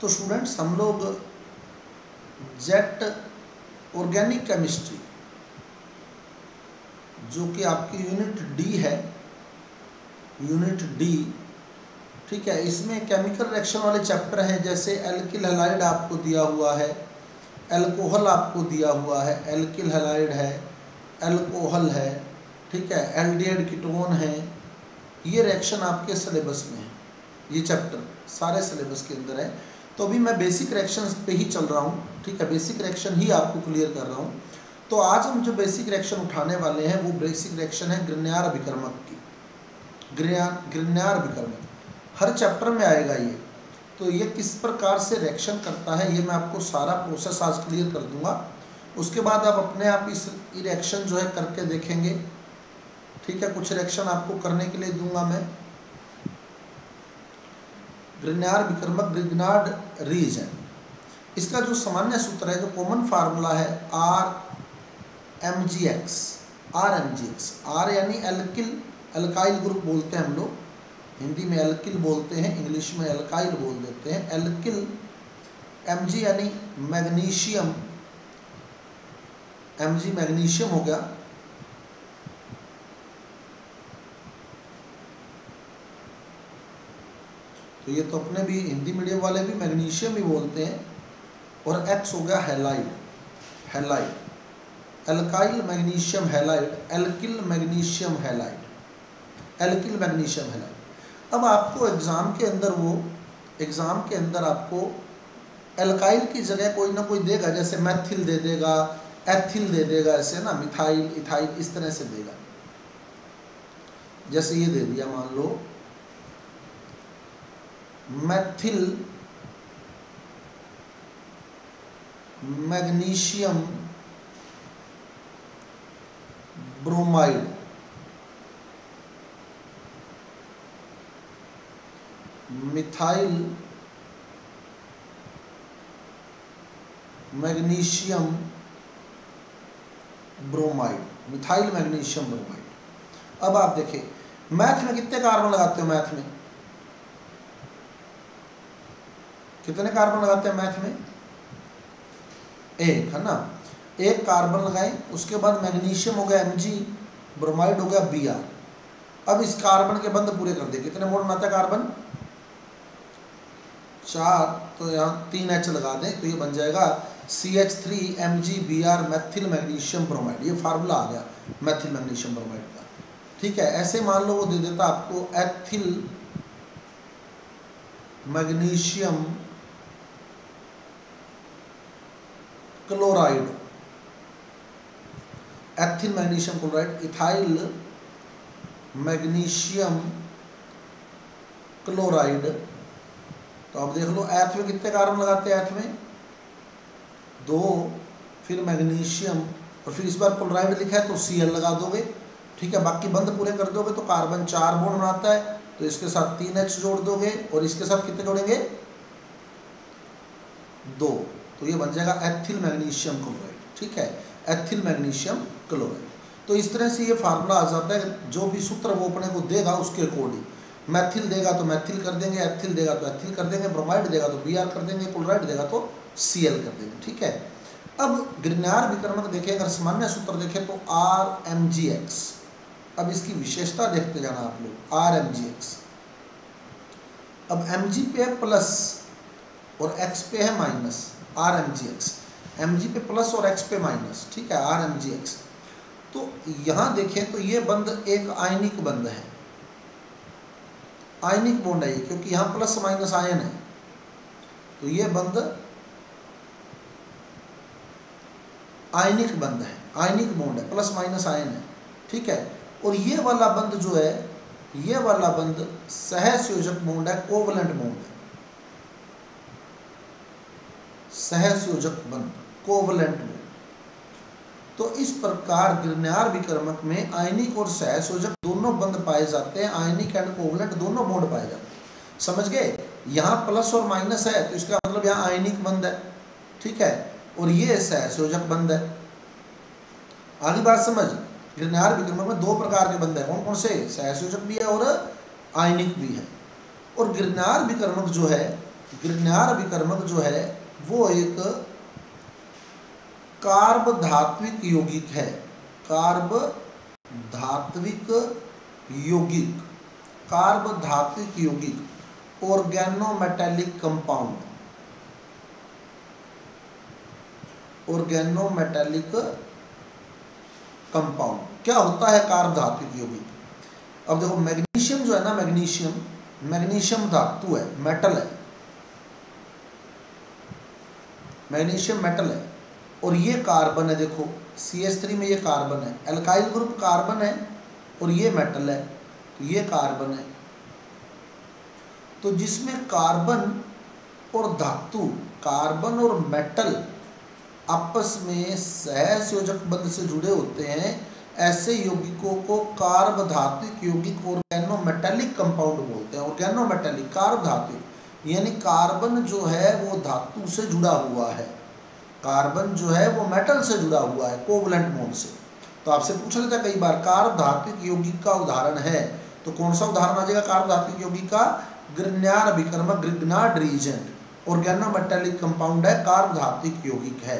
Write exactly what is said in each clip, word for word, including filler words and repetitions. तो स्टूडेंट्स हम लोग जेट ऑर्गेनिक केमिस्ट्री जो कि आपकी यूनिट डी है, यूनिट डी ठीक है, इसमें केमिकल रिएक्शन वाले चैप्टर हैं जैसे एल्किल हैलाइड आपको दिया हुआ है, एल्कोहल आपको दिया हुआ है, एल्किल हैलाइड है, एल्कोहल है ठीक है, एल्डिहाइड कीटोन है। ये रिएक्शन आपके सिलेबस में है, ये चैप्टर सारे सिलेबस के अंदर है। तो अभी मैं बेसिक रिएक्शंस पे ही चल रहा हूँ ठीक है, बेसिक रिएक्शन ही आपको क्लियर कर रहा हूँ। तो आज हम जो बेसिक रिएक्शन उठाने वाले हैं वो बेसिक रिएक्शन है ग्रिग्नार्ड अभिकर्मक की, ग्रिग्नार्ड ग्रिग्नार्ड अभिकर्मक हर चैप्टर में आएगा ये। तो ये किस प्रकार से रिएक्शन करता है ये मैं आपको सारा प्रोसेस आज क्लियर कर दूंगा। उसके बाद आप अपने आप इस रिएक्शन जो है करके देखेंगे ठीक है, कुछ रिएक्शन आपको करने के लिए दूंगा मैं। ग्रिग्नार्ड अभिकर्मक, ग्रिग्नार्ड रिएजेंट, इसका जो सामान्य सूत्र है, जो कॉमन फार्मूला है, R M G X, R M G X. R यानी एल्किल, एल्काइल ग्रुप बोलते हैं हम लोग, हिंदी में एल्किल बोलते हैं, इंग्लिश में एल्काइल बोल देते हैं। एल्किल, एमजी यानी मैग्नीशियम, एमजी मैग्नीशियम हो गया, तो ये तो अपने भी हिंदी मीडियम वाले भी मैग्नीशियम ही बोलते हैं। और एक्स हो गया halide, halide alkyl magnesium halide, alkyl magnesium halide, alkyl magnesium halide. अब आपको एग्ज़ाम के अंदर वो एग्ज़ाम के अंदर आपको एल्काइल की जगह कोई ना कोई देगा, जैसे मैथिल दे देगा, एथिल दे देगा, ऐसे ना, मिथाइल, इथाइल, इस तरह से देगा। जैसे ये दे दिया मान लो methyl magnesium bromide, methyl magnesium bromide, methyl magnesium bromide. अब आप देखिए मैथ में कितने कार्बन लगाते हो, मैथ में कितने कार्बन लगाते हैं, मैथ में एक, है ना, एक कार्बन लगाए। उसके बाद मैग्नीशियम हो गया एमजी, ब्रोमाइड हो गया बीआर। अब इस कार्बन के बंद पूरे कर दे, कितने मोड़ में आता है कार्बन, चार, तो यहाँ तीन एच लगा दें तो ये बन जाएगा C H three M G B R methyl magnesium bromide. ये फार्मूला आ गया मैथिल मैग्नीशियम ब्रोमाइड का ठीक है। ऐसे मान लो वो दे देता आपको ethyl magnesium chloride, ethyl magnesium chloride, ethyl magnesium chloride. तो आप देख लो एथ में कितने कार्बन लगाते हैं, एथ में दो, फिर मैग्नीशियम, और फिर इस बार क्लोराइड लिखा है तो सी एल लगा दोगे ठीक है। बाकी बंद पूरे कर दोगे तो कार्बन चार मोड़ बनाता है, तो इसके साथ तीन एच जोड़ दोगे और इसके साथ कितने जोड़ेंगे, दो, तो ये बन जाएगा एथिल मैग्नीशियम क्लोराइड ठीक है, एथिल मैग्नीशियम क्लोराइड। तो इस तरह से ये फार्मूला आ जाता है, जो भी सूत्र वो अपने को देगा उसके अकॉर्डिंग, मैथिल देगा तो मैथिल कर देंगे, एथिल देगा तो एथिल कर देंगे, ब्रोमाइड देगा तो बीआर कर देंगे, क्लोराइड देगा तो सीएल कर देंगे ठीक है। अब ग्रिग्नार्ड अभिकर्मक देखें, अगर सामान्य सूत्र देखें तो आर एम जी एक्स। अब इसकी विशेषता देखते जाना आप लोग, आर एम जी एक्स। अब एम जी पे है प्लस और एक्स पे है minus, R M G X, M G पे प्लस और एक्स पे माइनस ठीक है, आर एम जी एक्स। तो यहाँ देखें तो ये बंद एक आयनिक बंद है, आयनिक बॉन्ड है ये, क्योंकि यहाँ प्लस माइनस आयन है, तो ये बंद आयनिक बंद है, आयनिक बॉन्ड है, प्लस माइनस आयन है ठीक है। और ये वाला बंद जो है, ये वाला बंद सहसंयोजक बॉन्ड है, कोवलेंट बॉन्ड है, सहसंयोजक बंद, कोवलेंट बॉन्ड। तो इस प्रकार ग्रिग्नार्ड अभिकर्मक में आयनिक और सहसंयोजक दोनों बंद पाए जाते हैं, आयनिक एंड कोवलेंट दोनों बॉन्ड पाए जाते हैं, समझ गए। यहाँ प्लस और माइनस है तो इसका मतलब यहाँ आयनिक बंद है ठीक है, और ये सहसंयोजक बंद है। आधी बात समझ, ग्रिग्नार्ड अभिकर्मक में दो प्रकार के बंद है, कौन कौन से, सहसंयोजक भी है और आयनिक भी है। और ग्रिग्नार्ड अभिकर्मक जो है ग्रिग्नार अभिकर्मक जो है वो एक कार्बधात्विक यौगिक है, कार्बधात्विक यौगिक, कार्बधात्विक यौगिक, ऑर्गेनोमेटैलिक कंपाउंड, ऑर्गेनोमेटैलिक कंपाउंड। क्या होता है कार्बधात्विक यौगिक? अब देखो मैग्नीशियम जो है ना, मैग्नीशियम, मैग्नीशियम धातु है, मेटल है, मैग्नीशियम मेटल है और ये कार्बन है। देखो सी एच थ्री में ये कार्बन है, एल्काइल ग्रुप कार्बन है और ये मेटल है, ये कार्बन है। तो जिसमें कार्बन और धातु, कार्बन और मेटल आपस में सहसंयोजक बंध से जुड़े होते हैं, ऐसे यौगिकों को कार्बधात्विक यौगिक ऑर्गेनोमेटैलिक कंपाउंड बोलते हैं। ऑर्गेनोमेटैलिक कार्बधात्विक यानी कार्बन जो है वो धातु से जुड़ा हुआ है, कार्बन जो है वो मेटल से जुड़ा हुआ है कोवलेंट बॉन्ड से। तो आपसे पूछा जाता है कई बार कार्बधात्विक यौगिक का उदाहरण है, तो कौन सा उदाहरण आ जाएगा कार्बधात्विक यौगिक का? ग्रिग्नार्ड अभिकर्मक, ग्रिग्नार्ड रीजेंट, ऑर्गेनोमेटैलिक कंपाउंड है, कार्बधात्विक यौगिक है।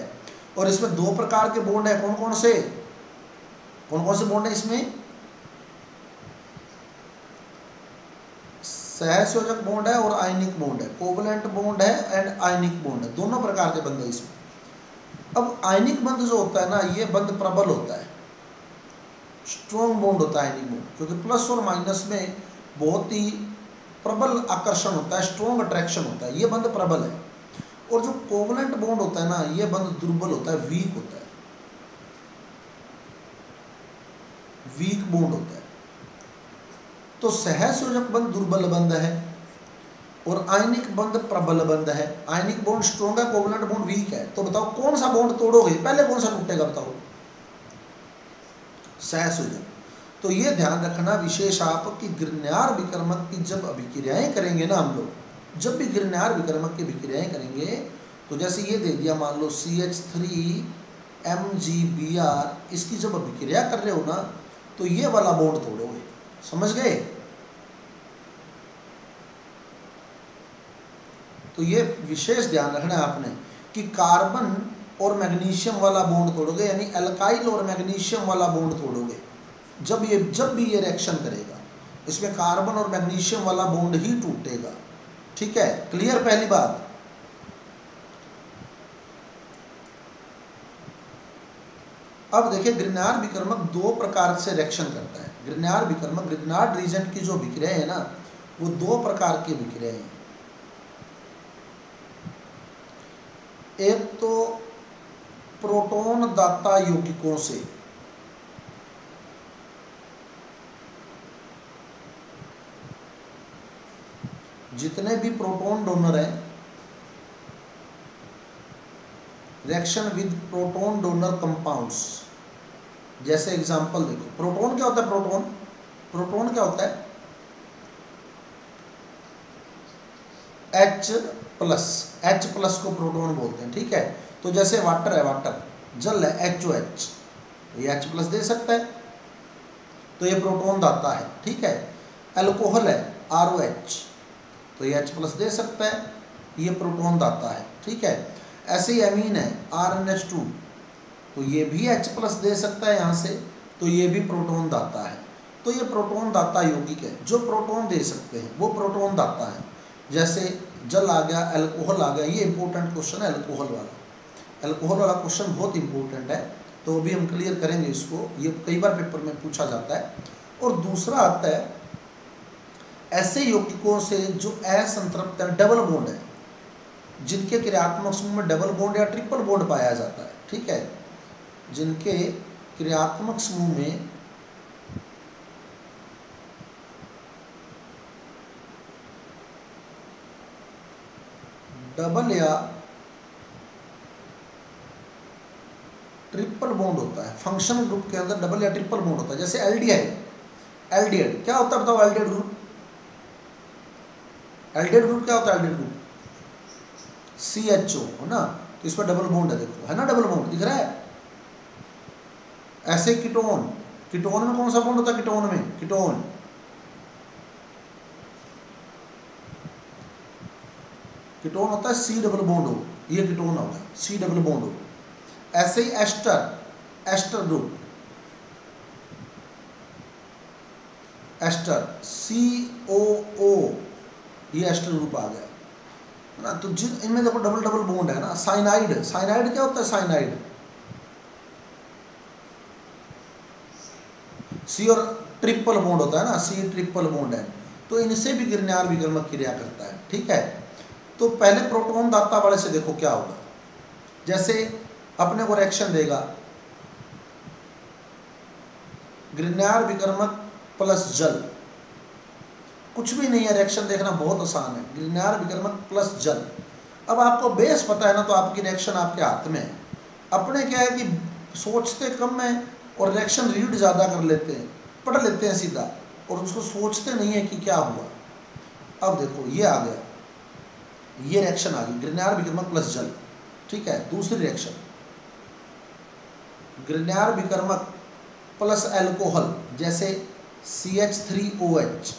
और इसमें दो प्रकार के बॉन्ड है, कौन कौन से, कौन कौन से बॉन्ड है इसमें? सहसंयोजक बॉन्ड है और आयनिक बॉन्ड है, कोवलेंट बॉन्ड है एंड आयनिक बॉन्ड है, दोनों प्रकार के बंध है इसमें। अब आयनिक बंध जो होता है ना, ये बंध प्रबल होता है, स्ट्रॉन्ग बॉन्ड होता है आयनिक बॉन्ड, क्योंकि प्लस और माइनस में बहुत ही प्रबल आकर्षण होता है, स्ट्रॉन्ग अट्रैक्शन होता है, ये बंध प्रबल है। और जो कोवलेंट बॉन्ड होता है ना, ये बंध दुर्बल होता है, वीक होता है, वीक बॉन्ड होता है। तो सहसंयोजक बंध दुर्बल बंध है और आयनिक बंध प्रबल बंध है, आयनिक बॉन्ड स्ट्रॉन्ग है, कोवलेंट बॉन्ड वीक है। तो बताओ कौन सा बॉन्ड तोड़ोगे, पहले कौन सा टूटेगा बताओ? सहसंयोजक। तो ये ध्यान रखना विशेष आप कि ग्रिग्नार्ड अभिकर्मक की जब अभिक्रियाएं करेंगे ना हम लोग, जब भी ग्रिग्नार्ड अभिकर्मक की अभिक्रियाएं करेंगे, तो जैसे ये दे दिया मान लो C H three M G B R, इसकी जब अभिक्रिया कर रहे हो ना, तो ये वाला बॉन्ड तोड़ोगे, समझ गए? तो ये विशेष ध्यान रखना है आपने कि कार्बन और मैग्नीशियम वाला बॉन्ड तोड़ोगे, यानी एल्काइल और मैग्नीशियम वाला बॉन्ड तोड़ोगे जब ये, जब भी ये रिएक्शन करेगा, इसमें कार्बन और मैग्नीशियम वाला बॉन्ड ही टूटेगा। ठीक है, क्लियर पहली बात? अब देखिए ग्रिग्नार्ड अभिकर्मक दो प्रकार से रिएक्शन करता है। ग्रिग्नार्ड अभिकर्मक, ग्रिग्नार्ड रीजेंट की जो अभिक्रिया है ना, वो दो प्रकार की अभिक्रिया है। एक तो प्रोटॉन दाता यौगिकों से, जितने भी प्रोटॉन डोनर हैं, reaction with proton donor compounds. जैसे एग्जांपल देखो, प्रोटॉन क्या होता है? प्रोटॉन, प्रोटॉन क्या होता है? H प्लस, H प्लस को प्रोटॉन बोलते हैं। ठीक है, तो जैसे वाटर है, वाटर जल है, एच ओ एच, ये H प्लस दे सकता है, तो ये प्रोटॉन दाता है। ठीक है, अल्कोहल है, आर ओ एच, तो ये H प्लस दे सकता है, ये प्रोटॉन दाता है। ठीक है, ऐसे ही अमीन है, आर एन एच टू, तो ये भी H प्लस दे सकता है यहाँ से, तो ये भी प्रोटॉन दाता है। तो ये प्रोटॉन दाता यौगिक है, जो प्रोटॉन दे सकते हैं वो प्रोटॉन दाता है। जैसे जल आ गया, अल्कोहल आ गया, ये इंपॉर्टेंट क्वेश्चन है अल्कोहल वाला, अल्कोहल वाला क्वेश्चन बहुत इंपॉर्टेंट है, तो अभी हम क्लियर करेंगे इसको, ये कई बार पेपर में पूछा जाता है। और दूसरा आता है ऐसे यौगिकों से जो असंतृप्त है, डबल बॉन्ड है, जिनके क्रियात्मक समूह में डबल बॉन्ड या ट्रिपल बॉन्ड पाया जाता है। ठीक है, जिनके क्रियात्मक समूह में डबल या ट्रिपल बॉन्ड होता है, फंक्शनल ग्रुप के अंदर डबल या ट्रिपल बॉन्ड होता है। जैसे एल्डिहाइड, एल्डिहाइड क्या होता है बताओ? एल्डिहाइड ग्रुप, एल्डिहाइड ग्रुप क्या होता है? Aldehyde group C H O है ना, तो इसमें डबल बॉन्ड है, देखो है ना डबल बॉन्ड दिख रहा है। ऐसे कीटोन, कीटोन में कौन सा बॉन्ड होता है? कीटोन में, कीटोन कीटोन होता है सी डबल बॉन्ड हो, ये कीटोन होगा सी डबल बॉन्ड हो। ऐसे ही ester, ester group, ester C O O, ये एस्टर ग्रुप आ गया है ना। तो जिन इनमें देखो डबल डबल बॉन्ड है ना। साइनाइड, साइनाइड क्या होता है? साइनाइड सी और ट्रिपल बॉन्ड होता है ना, सी ट्रिपल बॉन्ड है। तो इनसे भी गिरन्यार विकर्मक क्रिया करता है, ठीक है। तो पहले प्रोटॉन दाता वाले से देखो क्या होगा, जैसे अपने को रिएक्शन देगा गिरन्यार विकर्मक प्लस जल। कुछ भी नहीं है, रिएक्शन देखना बहुत आसान है, गिरन्यार विकर्मक प्लस जल। अब आपको बेस पता है ना, तो आपकी रिएक्शन आपके हाथ में है। अपने क्या है कि सोचते कम है और रिएक्शन रीड ज़्यादा कर लेते हैं, पढ़ लेते हैं सीधा, और उसको सोचते नहीं है कि क्या हुआ। अब देखो ये आ गया, ये रिएक्शन आ गई ग्रिग्नार्ड विकर्मक प्लस जल, ठीक है। दूसरी रिएक्शन ग्रिग्नार्ड विकर्मक प्लस एल्कोहल, जैसे C H three O H,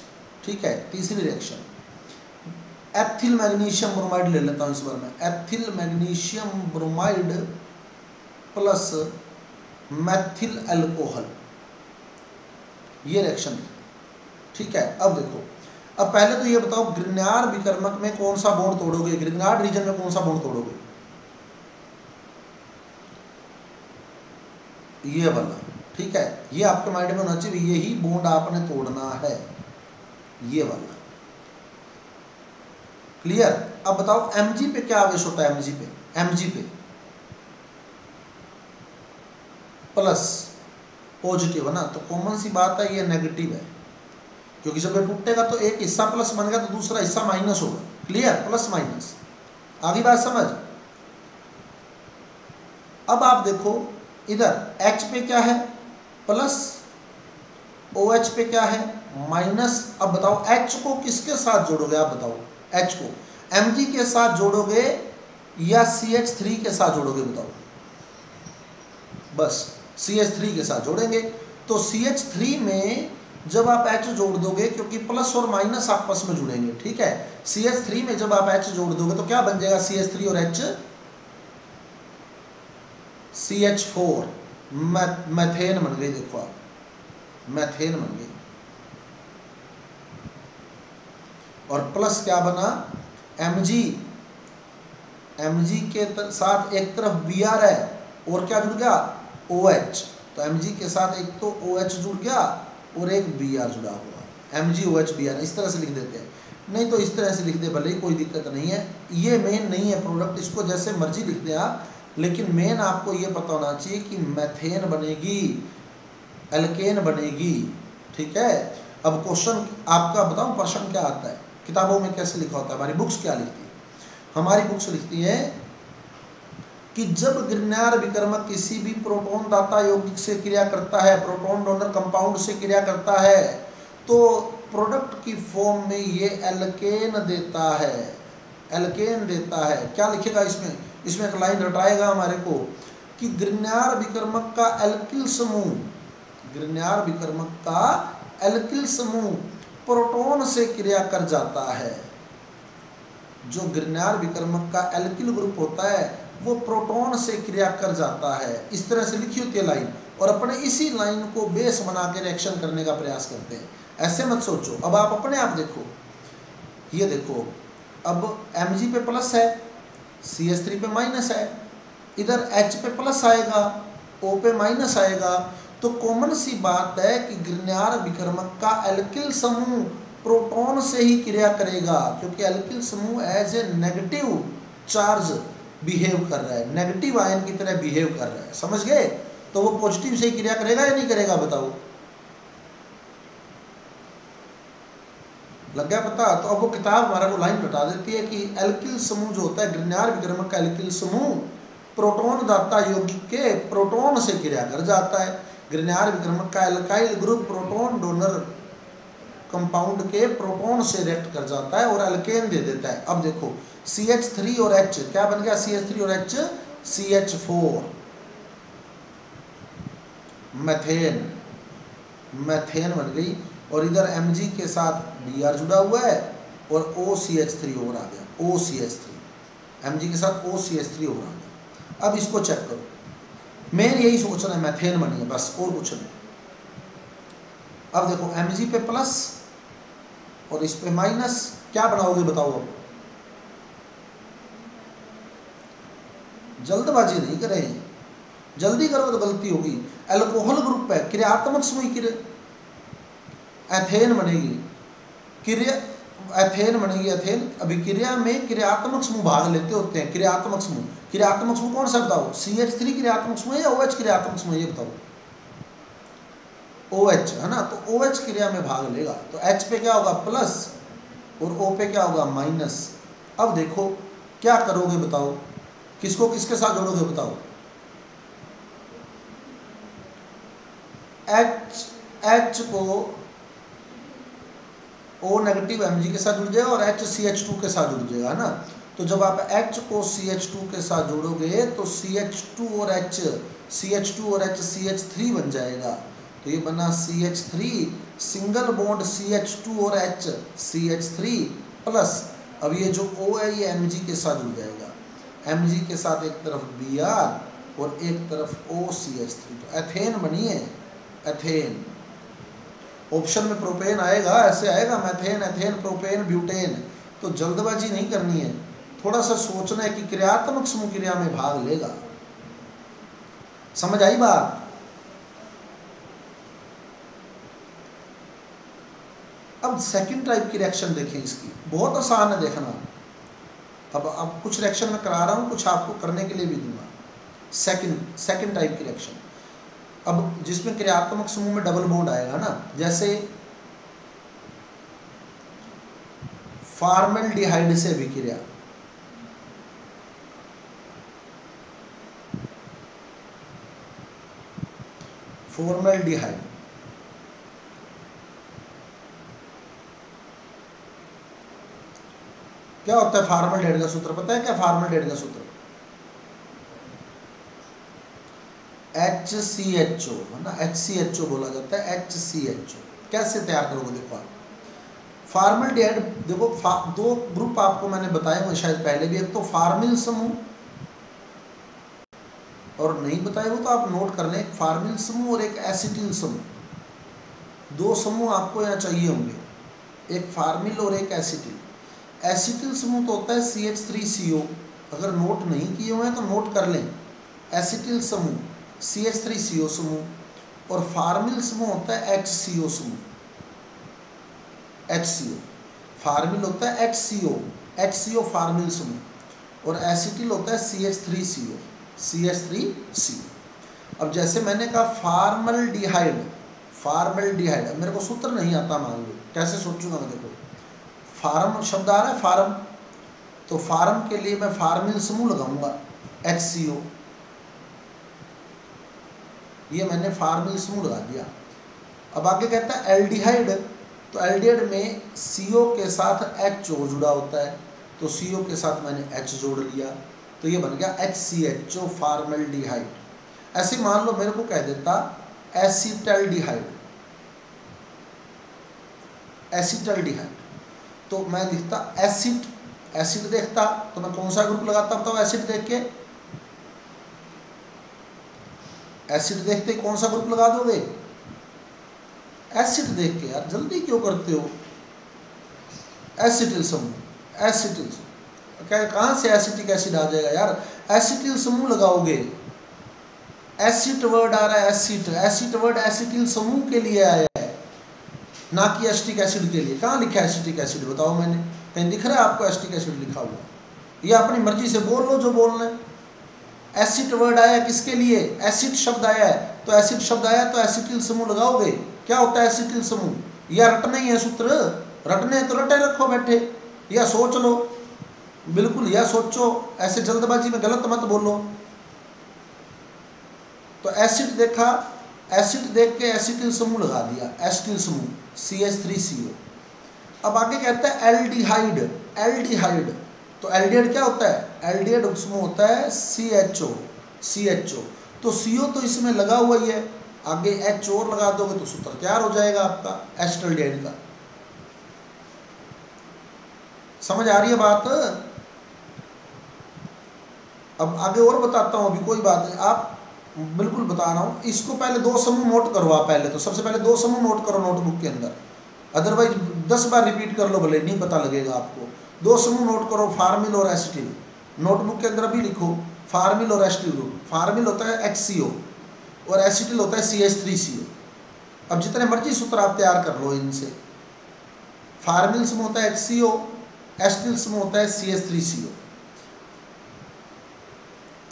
ठीक है। तीसरी रिएक्शन एथिल मैग्नीशियम ब्रोमाइड ले लेता हूँ इस बार में, ethyl magnesium bromide plus methyl alcohol, ये रिएक्शन, ठीक है। अब देखो, अब पहले तो ये बताओ ग्रिग्नार्ड विकर्मक में कौन सा बॉन्ड तोड़ोगे, ग्रिग्नार्ड रीजन में कौन सा बॉन्ड तोड़ोगे? ये वाला, ठीक है। ये आपके माइंड में होना चाहिए, यही बॉन्ड आपने तोड़ना है, ये वाला, क्लियर। अब बताओ एमजी पे क्या आवेश होता है, एमजी पे, एमजी पे प्लस पॉजिटिव है ना, तो कॉमन सी बात है ये नेगेटिव है, क्योंकि जब ये टूटेगा तो एक हिस्सा प्लस बनेगा तो दूसरा हिस्सा माइनस होगा, क्लियर, प्लस माइनस। आगे बात समझ। अब आप देखो इधर H पे क्या है प्लस, OH पे क्या है माइनस। अब बताओ H को किसके साथ जोड़ोगे, आप बताओ H को Mg के साथ जोड़ोगे या सी एच थ्री के साथ जोड़ोगे? बताओ। बस सी एच थ्री के साथ जोड़ेंगे। तो सी एच थ्री में जब आप H जोड़ दोगे, क्योंकि प्लस और माइनस आपस में जुड़ेंगे, ठीक है। सी एच थ्री में जब आप H जोड़ दोगे तो क्या बन जाएगा? सी एच थ्री और H, C H four, methane बन गई। देखो आप, मैथेन बन गई, और प्लस क्या बना? Mg, Mg के साथ एक तरफ Br है और क्या जुड़ गया? OH। तो Mg के साथ एक तो OH जुड़ गया और एक Br जुड़ा हुआ, Mg OH Br, इस तरह से लिख देते हैं। नहीं तो इस तरह से लिख दे भले ही, कोई दिक्कत नहीं है। ये मेन नहीं है प्रोडक्ट, इसको जैसे मर्जी लिख दें आप, लेकिन मेन आपको ये पता होना चाहिए कि मैथेन बनेगी, एल्केन बनेगी, ठीक है। अब क्वेश्चन आपका बताऊँ, क्वेश्चन क्या आता है किताबों में, कैसे लिखा होता है, हमारी बुक्स क्या लिखती है? हमारी बुक्स लिखती है कि जब गिरन्यार विकर्मक किसी भी प्रोटॉन दाता यौगिक से क्रिया करता है, प्रोटॉन डोनर कंपाउंड से क्रिया करता है, तो प्रोडक्ट की फॉर्म में ये एल्केन देता है, एल्केन देता है। क्या लिखेगा इसमें? इसमें एक लाइन रटाएगा हमारे को कि गिरन्यार विकर्मक का एल्किल समूह, गिरन्यार विकर्मक का एल्किल समूह प्रोटॉन से क्रिया कर जाता है। जो गिरन्यार विकर्मक का एल्किल ग्रुप होता है वो प्रोटॉन से क्रिया कर जाता है, इस तरह से लिखी होती है लाइन। और अपने इसी लाइन को बेस बना के रिएक्शन करने का प्रयास करते हैं, ऐसे मत सोचो। अब आप अपने आप देखो, ये देखो, अब Mg पे प्लस है, सी एच थ्री पे माइनस है, इधर H पे प्लस आएगा, O पे माइनस आएगा। तो कॉमन सी बात है कि गिरन्यार विकर्मक का एल्किल समूह प्रोटॉन से ही क्रिया करेगा, क्योंकि एल्किल समूह as a negative charge behave कर रहा है, नेगेटिव आयन की तरह बिहेव कर रहा है, समझ गए। तो वो पॉजिटिव से क्रिया करेगा या नहीं करेगा, बताओ? लग गया पता? तो अब वो किताब हमारा को लाइन बता देती है कि एल्किल समूह जो होता है, गिरन्यार विकर्मक का एल्किल समूह प्रोटॉन दाता यौगिक के प्रोटॉन से क्रिया कर जाता है। गिरन्यार विकर्मक का alkyl group proton donor compound के प्रोटॉन से रिएक्ट कर जाता है और एल्केन दे देता है। अब देखो सी एच थ्री और H क्या बन गया? सी एच थ्री और H, C H four, methane, methane बन गई, और इधर Mg के साथ Br जुड़ा हुआ है और O सी एच थ्री और आ गया। O C S three, M G के साथ ओ सी एस थ्री हो रहा है। अब इसको चेक करो, मेन यही सोचना है मैथेन बनी है बस और कुछ नहीं। अब देखो एम जी पे प्लस और इस पे माइनस, क्या बनाओगे बताओ। अब जल्दबाजी नहीं करें, जल्दी करोगे तो गलती होगी। एल्कोहल ग्रुप है, क्रियात्मक समूह क्रिया एथेन बनेगी, क्रिया एथेन बनेगी। एथेन अभिक्रिया में क्रियात्मक समूह भाग लेते होते हैं। क्रियात्मक समूह, क्रियात्मक समूह कौन सा बताओ? सी एच थ्री क्रियात्मक समूह या ओ एच क्रियात्मक समूह, ये बताओ। ओ एच है ना, तो ओ एच क्रिया में भाग लेगा, तो एच पे क्या होगा प्लस और ओ पे क्या होगा माइनस। अब देखो क्या करोगे बताओ, किसको किसके साथ जोड़ोगे बताओ। H H को O नेगेटिव एम जी के साथ जुड़ जाएगा और H सी एच टू के साथ जुड़ जाएगा ना। तो जब आप H को सी एच टू के साथ जोड़ोगे तो सी एच टू और H सी एच टू और H सी एच थ्री बन जाएगा। तो ये बना C H three single bond C H two और H C H three plus. अब ये जो O है ये एम जी के साथ जुड़ जाएगा, Mg के साथ एक तरफ Br और एक तरफ O C H थ्री। तो एथेन बनी है एथेन। ऑप्शन में प्रोपेन आएगा, ऐसे आएगा मैथेन, एथेन, प्रोपेन, ब्यूटेन। तो जल्दबाजी नहीं करनी है, थोड़ा सा सोचना है कि क्रियात्मक समूह क्रिया में भाग लेगा। समझ आई बात? अब सेकंड टाइप की रिएक्शन देखें, इसकी बहुत आसान है देखना। अब अब कुछ रिएक्शन में करा रहा हूँ, कुछ आपको करने के लिए भी दूंगा। सेकंड सेकंड टाइप की रिएक्शन, अब जिसमें क्रियात्मक समूह में डबल बॉन्ड आएगा ना, जैसे फॉर्मल्डिहाइड से अभिक्रिया। फॉर्मल्डिहाइड क्या होता है? फॉर्मल्डिहाइड का सूत्र पता है क्या? फॉर्मल्डिहाइड का सूत्र HCHO है ना, HCHO बोला जाता है, HCHO। कैसे तैयार करोगे देखो आप फॉर्मल्डिहाइड। देखो फा, दो ग्रुप आपको मैंने बताए हुए शायद पहले भी, एक तो फॉर्मिल समूह, और नहीं बताए हो तो आप नोट कर लें, फॉर्मिल समूह और एक एसिटिल समूह। दो समूह आपको यहाँ चाहिए होंगे, एक फॉर्मिल और एक एसिटिल। एसिटिल समूह तो होता है सी एच थ्री सी ओ, अगर नोट नहीं किए हुए हैं तो नोट कर लें। एसिटिल समूह सी एच थ्री सी ओ समूह, और फार्मिल समूह होता है एच सी ओ समूह। एच सी ओ फार्मिल होता है H C O, H C O formyl समूह, और एसिटिल होता है C H three C O, C H three C O. अब जैसे मैंने कहा फॉर्मल्डिहाइड, फॉर्मल्डिहाइड मेरे को सूत्र नहीं आता, मान लो कैसे सोचूंगा मैं। देखो फार्म शब्द आ रहा है, फार्म, तो फार्म के लिए मैं फार्मिल समूह लगाऊंगा एच सी ओ। ये मैंने फार्मिल समूह लगा दिया। अब आगे कहता है एल्डिहाइड, तो एल्डिहाइड में सी ओ के साथ एच ओ जुड़ा होता है, तो सी ओ के साथ मैंने एच जोड़ लिया, तो ये बन गया H C H O formaldehyde. ऐसे मान लो मेरे को कह देता एसिटल्डिहाइड, एसिटल्डिहाइड, तो मैं लिखता एसिड, एसिड देखता तो मैं कौन सा ग्रुप लगाता बताओ। तो एसिड देख के, एसिड देखते कौन सा ग्रुप लगा दोगे? एसिड देख के यार जल्दी क्यों करते हो? एसिटिल समूह, एसिटिल समूह क्या, कहाँ से एसिटिक एसिड आ जाएगा यार? एसिटिल समूह लगाओगे, एसिड वर्ड आ रहा है, एसिड, एसिड वर्ड एसिटिल समूह के लिए आया ना कि एसिटिक एसिड के लिए। कहाँ लिखा है एसिटिक एसिड बताओ? मैंने कहीं दिख रहा है आपको एसिटिक एसिड लिखा हुआ? ये अपनी मर्जी से बोल लो जो बोलना है। एसिड वर्ड आया किसके लिए? एसिड शब्द आया है, तो एसिड शब्द आया तो एसिटिल समूह लगाओगे। क्या होता है एसिटिल समूह? या रटना ही है सूत्र, रटने हैं तो रटे रखो बैठे, या सोच लो बिल्कुल, या सोचो, ऐसे जल्दबाजी में गलत मत बोलो। तो एसिड देखा, एसिड देख के एसिटिल समूह लगा दिया, एसिटिल समूह सी एच थ्री सी ओ। अब आगे कहता है एल्डिहाइड, एल्डिहाइड, तो एल्डिहाइड क्या होता है? एल्डिहाइड समूह होता है सी एच ओ, सी एच ओ, तो सी ओ तो इसमें लगा हुआ ही है, आगे एच ओ लगा दोगे तो सूत्र तैयार हो जाएगा आपका एसिटल्डिहाइड का। समझ आ रही है बात? अब आगे और बताता हूँ, अभी कोई बात नहीं, आप बिल्कुल बता रहा हूँ। इसको पहले दो समूह नोट करो आप, पहले तो सबसे पहले दो समूह नोट करो नोटबुक के अंदर, अदरवाइज दस बार रिपीट कर लो भले नहीं पता लगेगा आपको। दो समूह नोट करो, फार्मिल और एसिटिल। नोटबुक के अंदर भी लिखो फार्मिल और एसिटिल ग्रुप। फार्मिल होता है एच सी ओ और एसिटिल होता है C H three C O. अब जितने मर्जी सूत्र आप तैयार कर लो इनसे। फार्मिल समूह होता है एच सी ओ, एसिटिल समूह होता है C H three C O.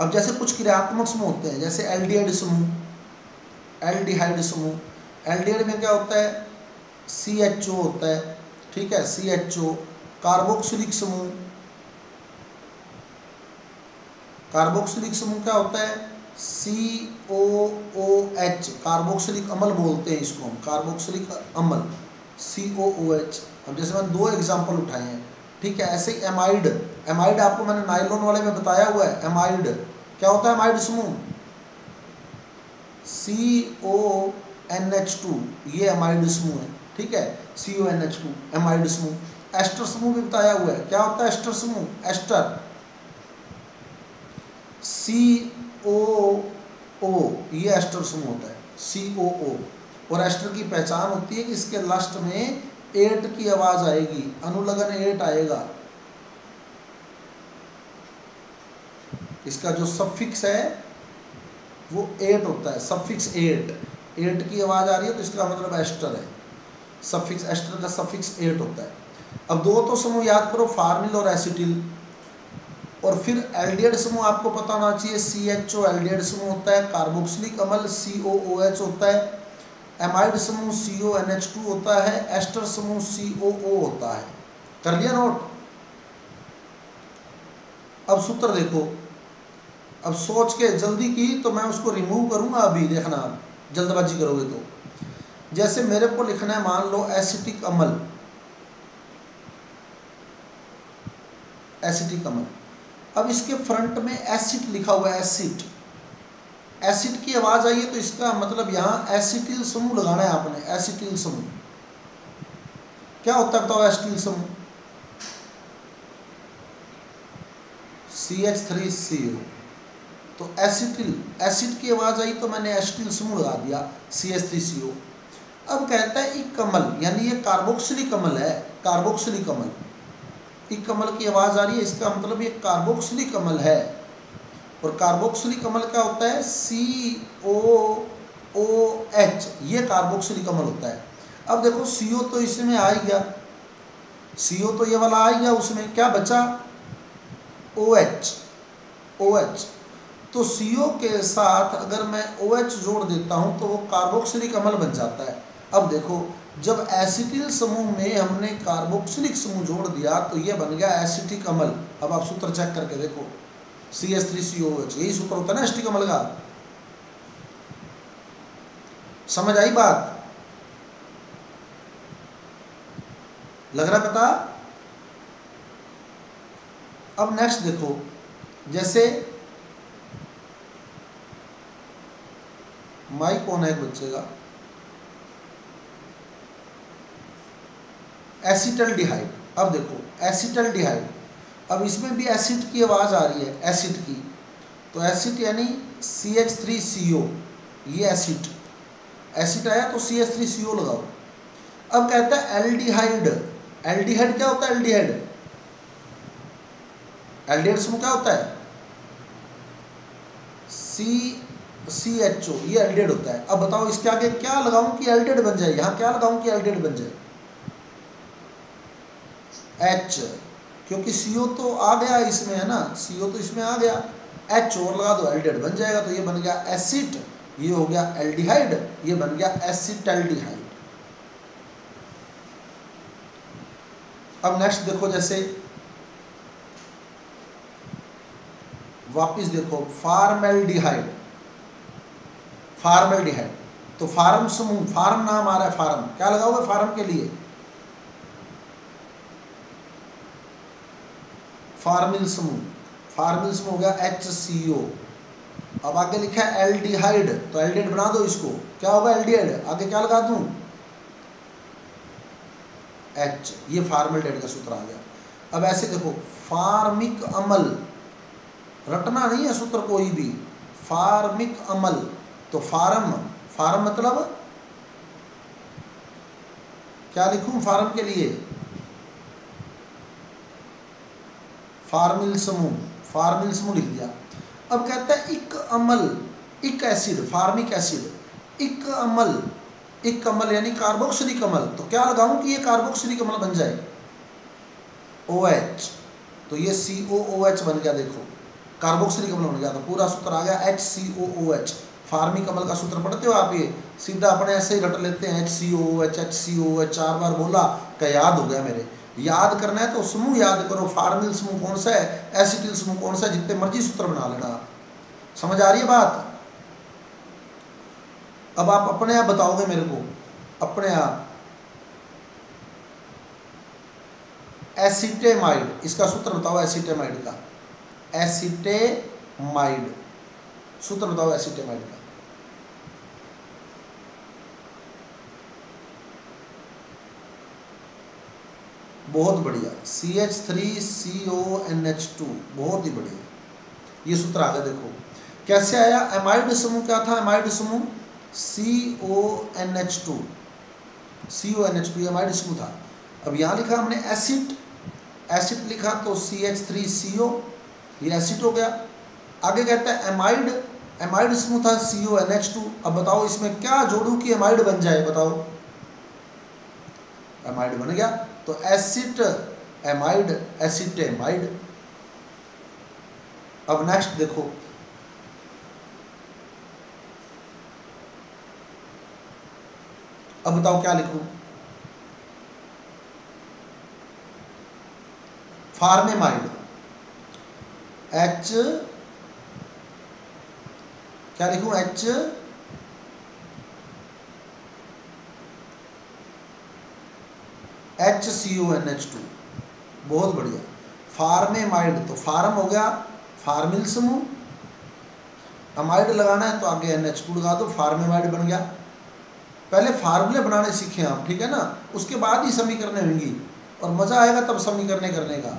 अब जैसे कुछ क्रियात्मक समूह होते हैं, जैसे एल्डिहाइड समूह, एल्डिहाइड समूह। एल्डिहाइड में क्या होता है, सी एच ओ होता है, ठीक है, सी एच ओ। कार्बोक्सिलिक समूह, कार्बोक्सिलिक समूह क्या होता है, C O O H, carboxylic अम्ल बोलते हैं इसको हम, कार्बोक्सिलिक अम्ल सी ओ ओ एच। अब जैसे मैंने दो एग्जाम्पल उठाए हैं, ठीक है। ऐसे ही एमाइड, एमाइड आपको मैंने नाइलॉन वाले में बताया हुआ है। एमाइड क्या होता है, एमाइड समूह C O N H two, ये एमाइड समूह है, ठीक है, C O N H two amide समूह। एस्टर समूह भी बताया हुआ है, क्या होता है एस्टर समूह, एस्टर सी ओ ओ, ये एस्टर समूह होता है सी ओ ओ। और एस्टर की पहचान होती है कि इसके लास्ट में एट की आवाज आएगी, अनुलग्न एट आएगा, इसका जो सफिक्स है वो एट होता है, सफिक्स एट, एट की आवाज आ रही है तो इसका मतलब एस्टर है, सफिक्स एस्टर का सफिक्स एट होता है। अब दो तो समूह याद करो, फार्मिल और एसिटिल। और फिर एल्डिहाइड समूह आपको पता होना चाहिए, सी एच ओ एल्डिहाइड समूह होता है, कार्बोक्सिलिक अम्ल सी ओ ओ एच होता है, एमाइड समूह C O N H two होता है, एस्टर समूह सी ओ ओ होता है। कर लिया नोट। अब सूत्र देखो, अब सोच के जल्दी की तो मैं उसको रिमूव करूंगा अभी, देखना आप जल्दबाजी करोगे तो। जैसे मेरे को लिखना है, मान लो एसिटिक अम्ल, एसिटिक अम्ल। अब इसके फ्रंट में एसिड लिखा हुआ है, एसिड, एसिड की आवाज आई है तो इसका मतलब यहाँ एसिटिल समूह लगाना है आपने। एसिटिल समूह क्या होता है बताओ, एसिटिल समूह सी एच थ्री सी ओ, तो एसिटिल, एसिड की आवाज आई तो मैंने एसिटिल समूह लगा दिया सी एच थ्री सी ओ। अब कहता है एक कमल, यानी ये कार्बोक्सिलिक अम्ल है, कार्बोक्सिलिक अम्ल, एक कमल की आवाज आ रही है, इसका मतलब ये कार्बोक्सिलिक अम्ल है। और कार्बोक्सिलिक अम्ल क्या होता है, सी ओ ओ एच, ये कार्बोक्सिलिक अम्ल होता है। अब देखो सी ओ तो इसमें आ गया, सी ओ तो ये वाला आ गया, उसमें क्या बचा, ओ एच, ओ एच। तो सी ओ के साथ अगर मैं ओ एच जोड़ देता हूँ तो वो कार्बोक्सिलिक अम्ल बन जाता है। अब देखो जब एसिटिल समूह में हमने कार्बोक्सिलिक समूह जोड़ दिया तो ये बन गया एसिटिक अम्ल। अब आप सूत्र चेक करके देखो, C S three C O H, यही सूत्र होता है ना एसिटिक अम्ल का। समझ आई बात, लग रहा पता। अब नेक्स्ट देखो, जैसे माइक कौन है एक बच्चे का, एसिटल्डिहाइड। अब देखो एसिटल्डिहाइड, अब इसमें भी एसिड की आवाज़ आ रही है, एसिड की, तो एसिड यानी सी एच थ्री सी ओ, ये एसिड, एसिड आया तो सी एच थ्री सी ओ लगाओ। अब कहता है एल्डिहाइड, एल्डिहाइड क्या होता है, एल्डिहाइड, एल्डिहाइड समूह क्या होता है, सी सी एच ओ, ये एल्डिहाइड होता है। अब बताओ इसके आगे क्या लगाऊं कि एल्डिहाइड बन जाए, यहाँ क्या लगाऊं कि एल्डिहाइड बन जाए, एच, क्योंकि सीओ तो आ गया इसमें है ना, सीओ तो इसमें आ गया, एच और लगा दो एल्डिहाइड बन जाएगा। तो ये बन गया एसिड, ये हो गया एल्डिहाइड, ये बन गया एसिटल्डिहाइड। अब नेक्स्ट देखो, जैसे वापस देखो फॉर्मल्डिहाइड, फॉर्मल्डिहाइड, तो फार्म समूह, फार्म नाम आ रहा है, फार्म क्या लगाओगे फार्म के लिए, फार्मिल समूह, फार्मिल समूह हो गया एच सी ओ। अब आगे लिखा है एल्डिहाइड, तो एल्डिहाइड बना दो इसको, क्या होगा एल्डिहाइड, आगे क्या लगा दूं, एच, ये फार्मल्डिहाइड का सूत्र आ गया। अब ऐसे देखो फार्मिक अम्ल, रटना नहीं है सूत्र कोई भी। फार्मिक अमल, तो फार्म, फार्म मतलब क्या लिखूं फार्म के लिए? फार्मिल समूह, फार्मिल समूह लिख दिया। अब कहता है इक अमल, इक एसिड, फार्मिक एसिड, इक अमल, इक अमल यानी कार्बोक्सिलिक अमल। तो क्या लगाऊं कि ये कार्बोक्सिलिक अमल बन जाए? OH, तो ये C O O H बन गया। देखो कार्बोक्सिलिक अम्ल बन गया, तो पूरा सूत्र आ गया HCOOH। फार्मिक अम्ल का सूत्र पढ़ते हो आप, ये सीधा अपने ऐसे ही रट लेते हैं HCOOH HCOOH। चार बार बोला क्या याद हो गया मेरे। याद करना है तो समूह याद करो, फार्मिल समूह कौन सा है, एसिटिल समूह कौन सा है, जितने मर्जी सूत्र बना लेना। समझ आ रही है बात? अब आप अपने आप बताओगे मेरे को, अपने आप। एसिटेमाइड, इसका सूत्र बताओ एसिटेमाइड का, एसिटेमाइड सूत्र बताओ एसिटेमाइड का। बहुत बढ़िया, C H three C O N H two, बहुत ही बढ़िया ये सूत्र आ गया। देखो कैसे आया। एमाइड समूह क्या था? एमाइड समूह C O N H two, C O N H two amide समूह था। अब यहाँ लिखा हमने एसिड, एसिड लिखा तो C H three C O, ये एसिड हो गया। आगे कहता है एमाइड, एमाइड समूह था C O N H two. अब बताओ इसमें क्या जोड़ूं कि एमाइड बन जाए, बताओ। एमाइड बन गया, तो एसिड एमाइड, एसिटेमाइड। अब नेक्स्ट देखो, अब बताओ क्या लिखूं? फार्मेमाइड, H क्या लिखूं? H HCONH टू, बहुत बढ़िया। फार्मेमाइड, तो फार्म हो गया, फार्मिल समूह। अमाइड लगाना है तो आगे N H टू लगा दो, फार्मेमाइड बन गया। पहले फार्मूले बनाने सीखे आप, ठीक है ना, उसके बाद ही समीकरण होंगी और मज़ा आएगा तब समीकरण करने का।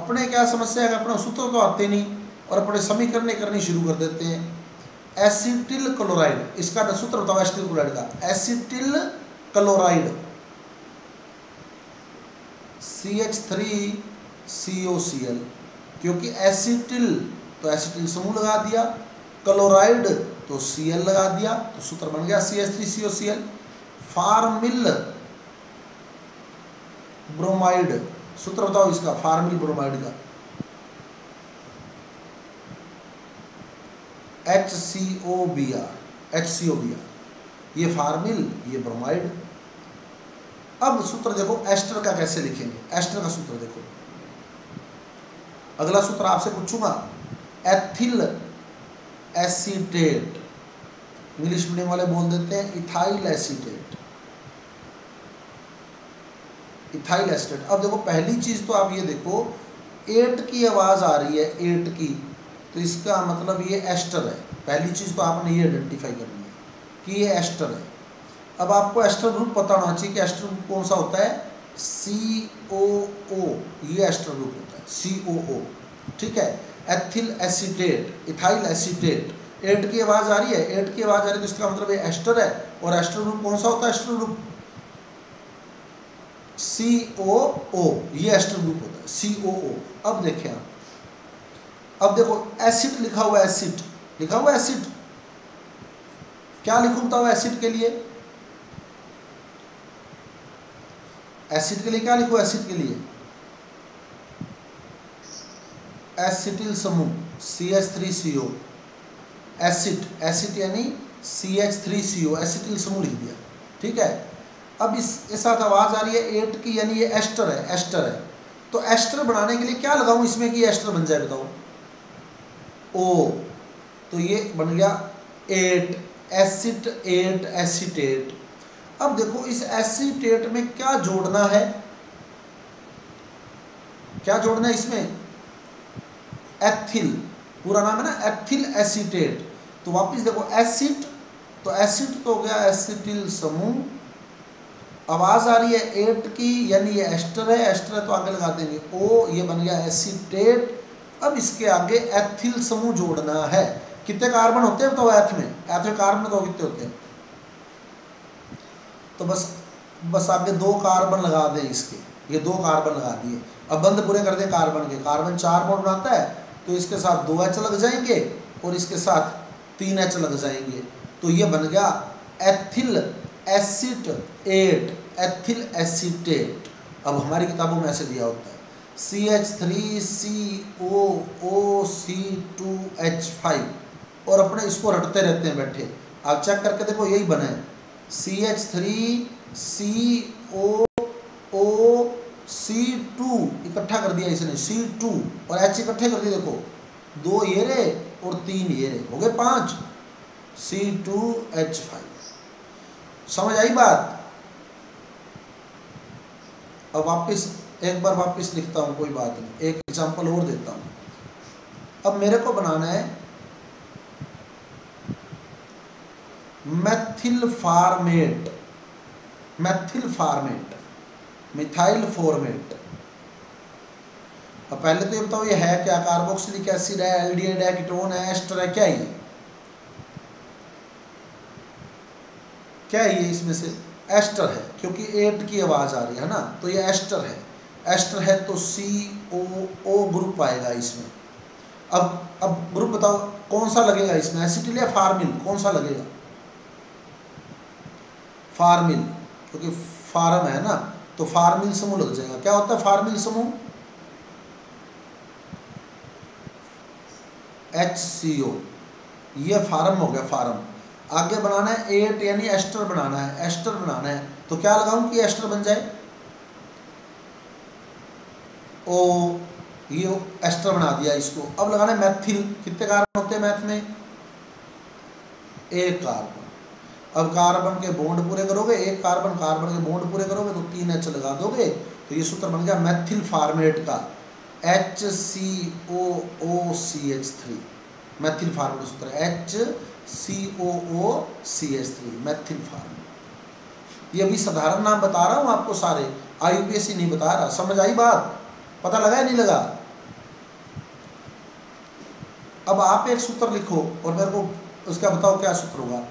अपने क्या समस्या है, अपना सूत्र तो आते नहीं और अपने समीकरण करनी शुरू कर देते हैं। एसिटिल क्लोराइड, इसका सूत्र बताओ एसिटिल क्लोराइड का। Acetyl chloride C H three C O C L, क्योंकि एसिटिल तो एसिटिल समूह लगा दिया, क्लोराइड तो Cl लगा दिया, तो सूत्र बन गया C H three C O C L। Formyl bromide, सूत्र बताओ इसका, फार्मिल ब्रोमाइड का। HCOBr, HCOBr, ये फार्मिल, ये ब्रोमाइड। अब सूत्र देखो एस्टर का कैसे लिखेंगे, एस्टर का सूत्र देखो। अगला सूत्र आपसे पूछूंगा एथिल एसीटेट, इंग्लिश मीडियम वाले बोल देते हैं इथाइल एसीटेट, इथाइल एसीटेट। अब देखो पहली चीज़ तो आप ये देखो, एट की आवाज़ आ रही है, एट की, तो इसका मतलब ये एस्टर है। पहली चीज़ तो आपने ये आइडेंटिफाई करनी है कि ये एस्टर है। अब आपको एस्टर ग्रुप पता होना चाहिए कि एस्टर ग्रुप कौन सा होता है। C O O, ये एस्टर ग्रुप होता है C O O, ठीक है। Ethyl acetate, ethyl acetate, ate की आवाज़ आ रही है, एट की आवाज़ आ रही है तो इसका मतलब ये एस्टर है। और एस्टर ग्रुप कौन सा होता है? Ester group C O O, ये एस्टर ग्रुप होता है C O O। अब देखें आप, अब देखो एसिड लिखा हुआ, एसिड लिखा हुआ, एसिड क्या लिखूं बताओ? एसिड के लिए, एसिड के लिए क्या लिखूं? एसिड के लिए एसिटिल समूह C H three C O, acid, acid यानी C H three C O, acetyl समूह लिख दिया, ठीक है। अब इसके साथ आवाज़ आ रही है एट की, यानी ये एस्टर है, एस्टर है। तो एस्टर बनाने के लिए क्या लगाऊं इसमें कि एस्टर बन जाए, बताओ? ओ, तो ये बन गया एट, एसिट एट, एसीटेट। अब देखो इस एसीटेट में क्या जोड़ना है, क्या जोड़ना है इसमें? एथिल, पूरा नाम है ना एथिल एसीटेट। तो वापस देखो एसिड, तो एसिड तो हो गया एसिटिल समूह। आवाज़ आ रही है एट की, यानी ये एस्टर है, एस्टर है तो आगे लगा देंगे O, ये बन गया एसीटेट। अब इसके आगे एथिल समूह जोड़ना है। कितने कार्बन होते हैं तो एथ में, एथ में कार्बन तो कितने होते हैं, तो बस बस आगे दो कार्बन लगा दें इसके, ये दो कार्बन लगा दिए। अब बंद पूरे कर दें कार्बन के, कार्बन चार बॉन्ड बनाता है तो इसके साथ दो एच लग जाएंगे और इसके साथ तीन एच लग जाएंगे, तो ये बन गया एथिल एसिटेट, एथिल एसिटेट। अब हमारी किताबों में ऐसे दिया होता है C H three C O O C two H five, और अपने इसको रटते रहते हैं बैठे, आप चेक करके देखो यही बना है C H three C O O C two, इकट्ठा कर दिया इसने सी टू और एच इकट्ठे कर दिए, देखो दो ये रे और तीन ये रे, हो गए पाँच सी टू एच फाइव। समझ आई बात? अब वापस एक बार वापस लिखता हूँ, कोई बात नहीं, एक एग्जाम्पल और देता हूँ। अब मेरे को बनाना है methyl formate, methyl formate, methyl formate. अब पहले तो ये बताओ ये है क्या, कार्बोक्सिलिक एसिड है, एल्डिहाइड है, कीटोन है, एस्टर है, क्या है ये, क्या है ये इसमें से एस्टर है, क्योंकि एट की आवाज़ आ रही है ना, तो ये एस्टर है, एस्टर है तो सी ओ ओ ग्रुप आएगा इसमें। अब अब ग्रुप बताओ कौन सा लगेगा इसमें, एसिटिल या फार्मिल, कौन सा लगेगा, फार्मिल, क्योंकि फार्म है ना, तो फार्मिल समूह लग जाएगा। क्या होता है फार्मिल समूह, एच सी ओ, ये फार्म हो गया फार्म। आगे बनाना है एट यानी एस्टर बनाना है, एस्टर बनाना है तो क्या लगाऊं कि एस्टर बन जाए, ओ ये एस्टर बना दिया इसको। अब लगाना है मैथिल, कितने कार्बन होते हैं मैथ में, एक कार्बन। अब कार्बन के बॉन्ड पूरे करोगे, एक कार्बन कार्बन के बॉन्ड पूरे करोगे तो तीन एच लगा दोगे, तो ये सूत्र बन गया मैथिल फॉर्मेट का, H C O O C H three, methyl formate सूत्र H C O O C H three, methyl form. ये अभी साधारण नाम बता रहा हूँ आपको सारे, I U P S C नहीं बता रहा। समझ आई बात? पता लगा या नहीं लगा? अब आप एक सूत्र लिखो और मेरे को उसका बताओ क्या सूत्र होगा,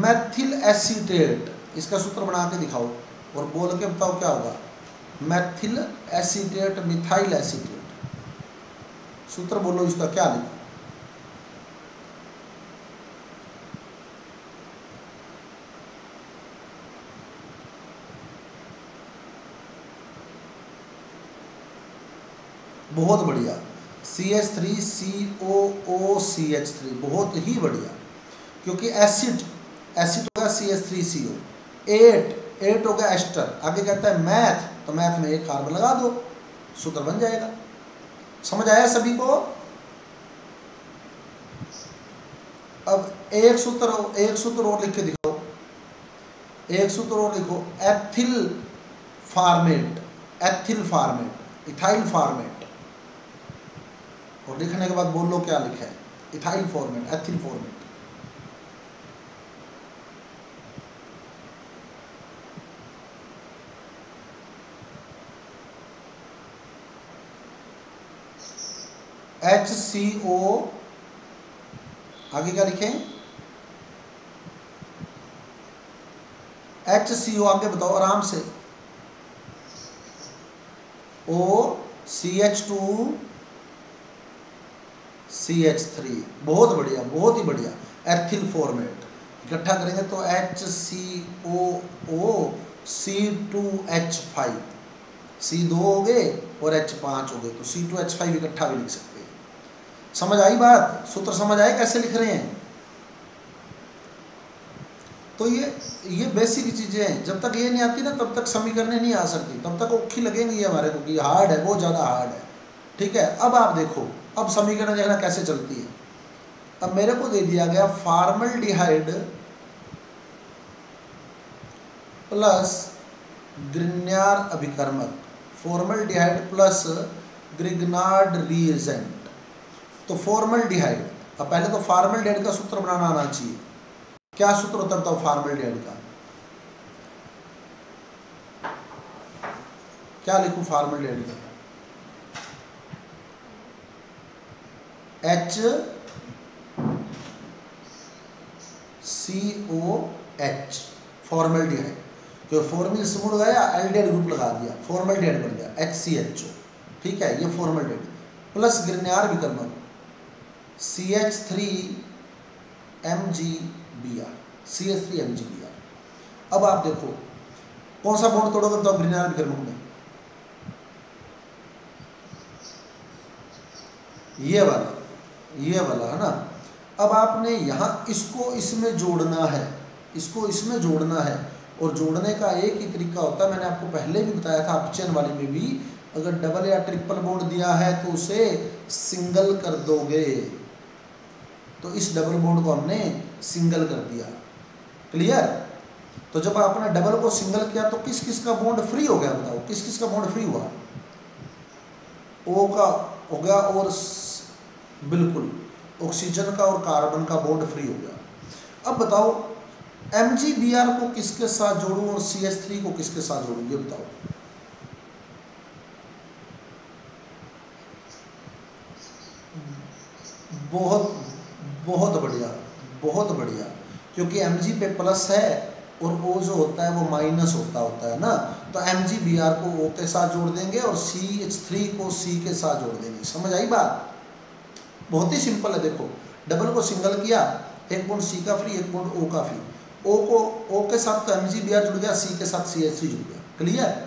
मैथिल एसीटेट, इसका सूत्र बना के दिखाओ और बोल के बताओ क्या होगा, मैथिल एसीटेट, मिथाइल एसीटेट, सूत्र बोलो इसका क्या लिखो, बहुत बढ़िया C H three C O O C H three, बहुत ही बढ़िया, क्योंकि एसिड एसिड होगा C H three C O, ate ate होगा एस्टर, आगे कहता है मैथ तो मैथ में एक कार्बन लगा दो, सूत्र बन जाएगा। समझ आया सभी को? अब एक सूत्र एक सूत्र और लिख के दिखाओ, एक सूत्र और लिखो ethyl formate, ethyl formate, ethyl formate, और लिखने के बाद बोल लो क्या लिखा है, ethyl formate, ethyl formate. H C O आगे क्या लिखें, एच सी ओ आगे बताओ आराम से, O C H two C H three, बहुत बढ़िया, बहुत ही बढ़िया एथिल फॉर्मेट। इकट्ठा करेंगे तो H C O O C two H five, C दो हो गए और एच पाँच हो गए, तो सी टू एच फाइव इकट्ठा भी लिख सकते हैं। समझ आई बात? सूत्र समझ आए कैसे लिख रहे हैं? तो ये ये बेसिक चीज़ें हैं, जब तक ये नहीं आती ना तब तक समीकरणें नहीं आ सकती, तब तक औखी लगेंगी हमारे को कि हार्ड है, बहुत ज़्यादा हार्ड है। ठीक है, अब आप देखो अब समीकरण देखना कैसे चलती है। अब मेरे को दे दिया गया फॉर्मल्डिहाइड प्लस ग्रिग्नार्ड अभिकर्मक, फॉर्मल्डिहाइड प्लस ग्रिग्नार्ड रिएजेंट। तो फॉर्मल्डिहाइड, अब पहले तो फॉर्मल्डिहाइड का सूत्र बनाना आना चाहिए, क्या सूत्र होता है फॉर्मल्डिहाइड का, क्या लिखूं फॉर्मल्डिहाइड का, H C O H formaldehyde, तो फॉर्मिल समूह लगाया एल्डिहाइड ग्रुप लगा दिया, फॉर्मल्डिहाइड बन गया एच सी एच ओ। ठीक है, ये फॉर्मल्डिहाइड प्लस ग्रिग्नार्ड विकर्मण C H three M G B R, C H three M G B R. अब आप देखो कौन सा बॉन्ड तोड़ोगे तो ग्रिग्नार्ड विकर्मण में, ये वाला ये वाला है ना। अब आपने यहाँ इसको इसमें जोड़ना है, इसको इसमें जोड़ना है, और जोड़ने का एक ही तरीका होता है, मैंने आपको पहले भी बताया था अपचयन वाले में भी, अगर डबल या ट्रिपल बॉन्ड दिया है तो उसे सिंगल कर दोगे। तो इस डबल बॉन्ड को हमने सिंगल कर दिया, क्लियर। तो जब आपने डबल को सिंगल किया तो किस किस का बॉन्ड फ्री हो गया, बताओ किस किस का बॉन्ड फ्री हुआ। ओ का हो गया और बिल्कुल ऑक्सीजन का और कार्बन का बॉन्ड फ्री हो गया। अब बताओ एम जी बी आर को किसके साथ जोड़ूं और सी एच थ्री को किसके साथ जोड़ूं, ये बताओ। बहुत बहुत बढ़िया, बहुत बढ़िया, क्योंकि एम जी पे प्लस है और ओ जो होता है वो माइनस होता होता है ना, तो एम जी बी आर को ओ के साथ जोड़ देंगे और सी एच थ्री को सी के साथ जोड़ देंगे। समझ आई बात, बहुत ही सिंपल है। देखो डबल को सिंगल किया, एक बॉन्ड सी का फ्री, एक बॉन्ड ओ का फ्री, ओ को ओ के साथ तो एम जी बी आर जुड़ गया, सी के साथ सी एच थ्री जुड़ गया, क्लियर।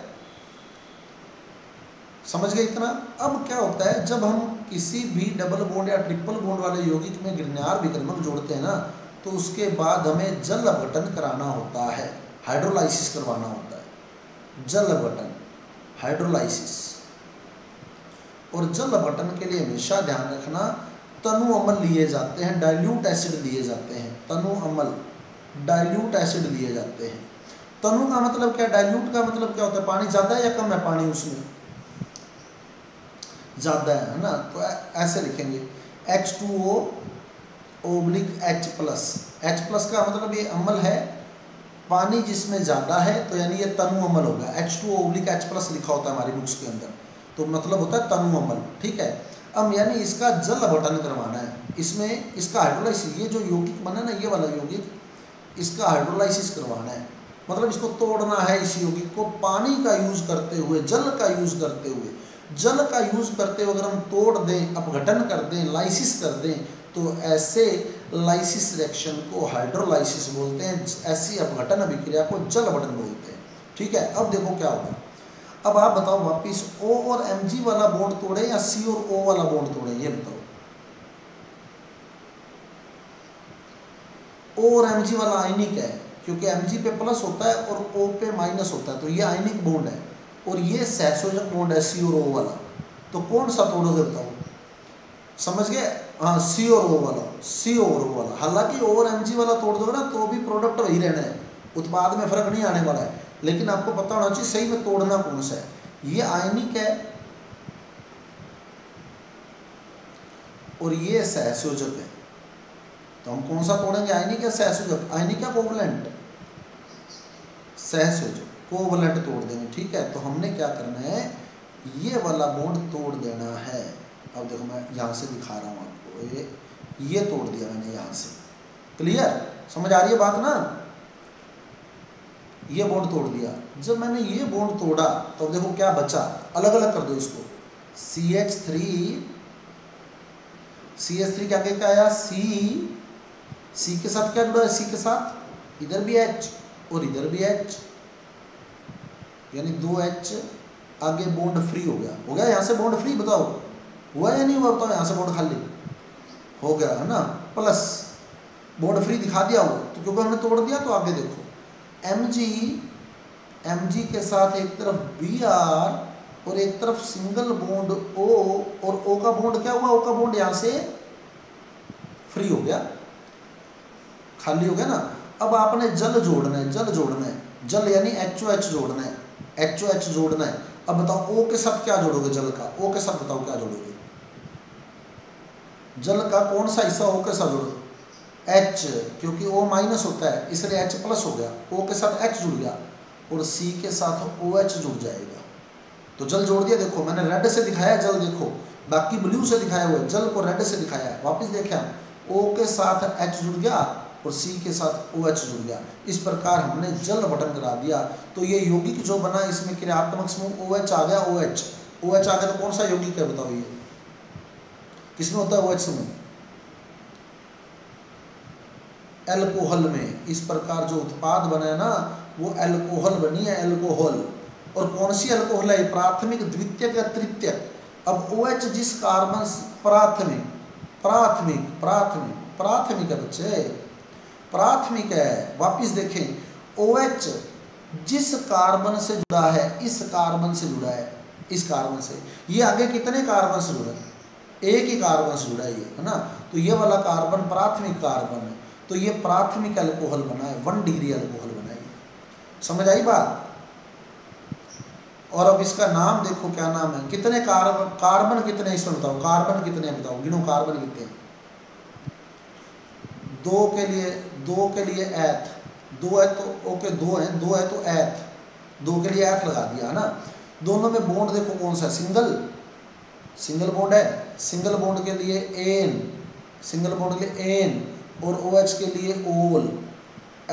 समझ गए इतना। अब क्या होता है जब हम किसी भी डबल बॉन्ड या ट्रिपल बॉन्ड वाले यौगिक में ग्रिग्नार्ड विकर्मक जोड़ते हैं ना, तो उसके बाद हमें जल अपघटन कराना होता है, हाइड्रोलाइसिस करवाना होता है, जल अपघटन हाइड्रोलाइसिस। और जल अपघटन के लिए हमेशा ध्यान रखना तनु अम्ल लिए जाते हैं, डाइल्यूट एसिड लिए जाते हैं, तनु अम्ल डाइल्यूट एसिड लिए जाते हैं। तनु का मतलब क्या, डाइल्यूट का मतलब क्या होता है, पानी ज़्यादा है या कम है, पानी उसमें ज़्यादा है ना, तो ऐसे लिखेंगे H two O oblique H plus, H plus का मतलब ये अम्ल है, पानी जिसमें ज़्यादा है, तो यानी ये तनु अम्ल होगा। H two oblique H plus लिखा होता है हमारी बुक्स के अंदर, तो मतलब होता है तनु अम्ल। ठीक है, अब यानी इसका जल अपघटन करवाना है, इसमें इसका हाइड्रोलाइसिस, ये जो यौगिक बना ना ये वाला यौगिक, इसका हाइड्रोलाइसिस करवाना है, मतलब इसको तोड़ना है, इस यौगिक को पानी का यूज़ करते हुए, जल का यूज़ करते हुए, जल का यूज़ करते हुए अगर हम तोड़ दें, अपघटन कर दें, लाइसिस कर दें, तो ऐसे लाइसिस रिएक्शन को हाइड्रोलाइसिस बोलते हैं, ऐसी अपघटन अभिक्रिया को जल अपघटन बोलते हैं। ठीक है, अब देखो क्या होगा। अब आप बताओ वापिस O और Mg वाला बॉन्ड तोड़े या C और O वाला बॉन्ड तोड़े, ये बताओ। O और Mg वाला आयनिक है, क्योंकि Mg पे प्लस होता है और O पे माइनस होता है, तो ये आयनिक बॉन्ड है, और ये सहसंयोजक बॉन्ड है C और O वाला, तो कौन सा तोड़ोगे बताओ। समझ गए, हाँ C और O वाला, C और O वाला। हालांकि O और Mg वाला तोड़ दोगे ना तो भी प्रोडक्ट वही रहना है, उत्पाद में फर्क नहीं आने वाला है, लेकिन आपको पता होना चाहिए सही में तोड़ना कौन सा है। ये आयनिक है और ये सहसंयोजक है, तो हम कौन सा तोड़ेंगे, आयनिक या सहसंयोजक। आयनिक या कोवलेंट, सहसंयोजक कोवलेंट तोड़ देंगे। ठीक है, तो हमने क्या करना है, ये वाला बॉन्ड तोड़ देना है। अब देखो मैं यहाँ से दिखा रहा हूँ आपको, ये ये तोड़ दिया मैंने यहाँ से, क्लियर। समझ आ रही है बात ना, ये बॉन्ड तोड़ दिया। जब मैंने ये बॉन्ड तोड़ा तो देखो क्या बचा, अलग अलग कर दो इसको, C H three C H three क्या क्या आया, सी सी के साथ क्या जुड़ा है, सी के साथ इधर भी एच और इधर भी एच, यानी दो एच, आगे बॉन्ड फ्री हो गया। हो गया यहाँ से बॉन्ड फ्री, बताओ हुआ या नहीं हुआ, बताओ। यहाँ से बॉन्ड खाली हो गया है ना, प्लस बॉन्ड फ्री दिखा दिया वो, तो क्योंकि हमने तोड़ दिया। तो आगे देखो Mg, Mg के साथ एक तरफ Br और एक तरफ सिंगल बॉन्ड O, और O का बॉन्ड क्या हुआ, O का बॉन्ड यहाँ से फ्री हो गया, खाली हो गया ना। अब आपने जल जोड़ना है, जल जोड़ना है, जल यानी HOH जोड़ना है, HOH जोड़ना है। अब बताओ O के साथ क्या जोड़ोगे, जल का O के साथ बताओ क्या जोड़ोगे, जल का कौन सा हिस्सा O के साथ जोड़ोगे, H, क्योंकि O माइनस होता है इसलिए H प्लस हो गया, O के साथ H जुड़ गया और C के साथ OH जुड़ जाएगा। तो जल जोड़ दिया, देखो मैंने रेड से दिखाया जल, देखो बाकी ब्लू से दिखाया हुआ है, जल को रेड से दिखाया है। वापस देखा ओ के साथ एच जुड़ गया और सी के साथ ओ एच जुड़ गया, इस प्रकार हमने जल बटन करा दिया। तो ये यौगिक जो बना इसमें क्रियात्मक समूह ओ एच आ गया, ओ एच ओ एच आ गया तो कौन सा यौगिक है बताओ, ये किसमें होता है ओ एच समूह? एल्कोहल में। इस प्रकार जो उत्पाद बना है ना वो एल्कोहल बनी है, एल्कोहल। और कौन सी एल्कोहल है? प्राथमिक, द्वितीयक या तृतीयक? अब OH जिस कार्बन प्राथमिक प्राथमिक प्राथमिक प्राथमिक है बच्चे, प्राथमिक है। वापिस देखें OH जिस कार्बन से जुड़ा है, इस कार्बन से जुड़ा है, इस कार्बन से, ये आगे कितने कार्बन से जुड़ा है? एक ही कार्बन से जुड़ा है ये, है ना। तो ये वाला कार्बन प्राथमिक कार्बन है, तो ये प्राथमिक अल्कोहल बना है, वन डिग्री अल्कोहल बना है। समझ आई बात? और अब इसका नाम देखो क्या नाम है, कितने कार्बन, कार्बन कितने इसमें बताओ, कार्बन कितने बताओ, गिनो कार्बन कितने हैं। दो के लिए, दो के लिए एथ, दो है तो ओके दो है, दो है तो एथ, दो के लिए एथ लगा दिया, है ना। दोनों में बॉन्ड देखो कौन सा, सिंगल सिंगल बॉन्ड है, सिंगल बॉन्ड के लिए एन, सिंगल बॉन्ड के लिए एन, और ओ एच के लिए ओल,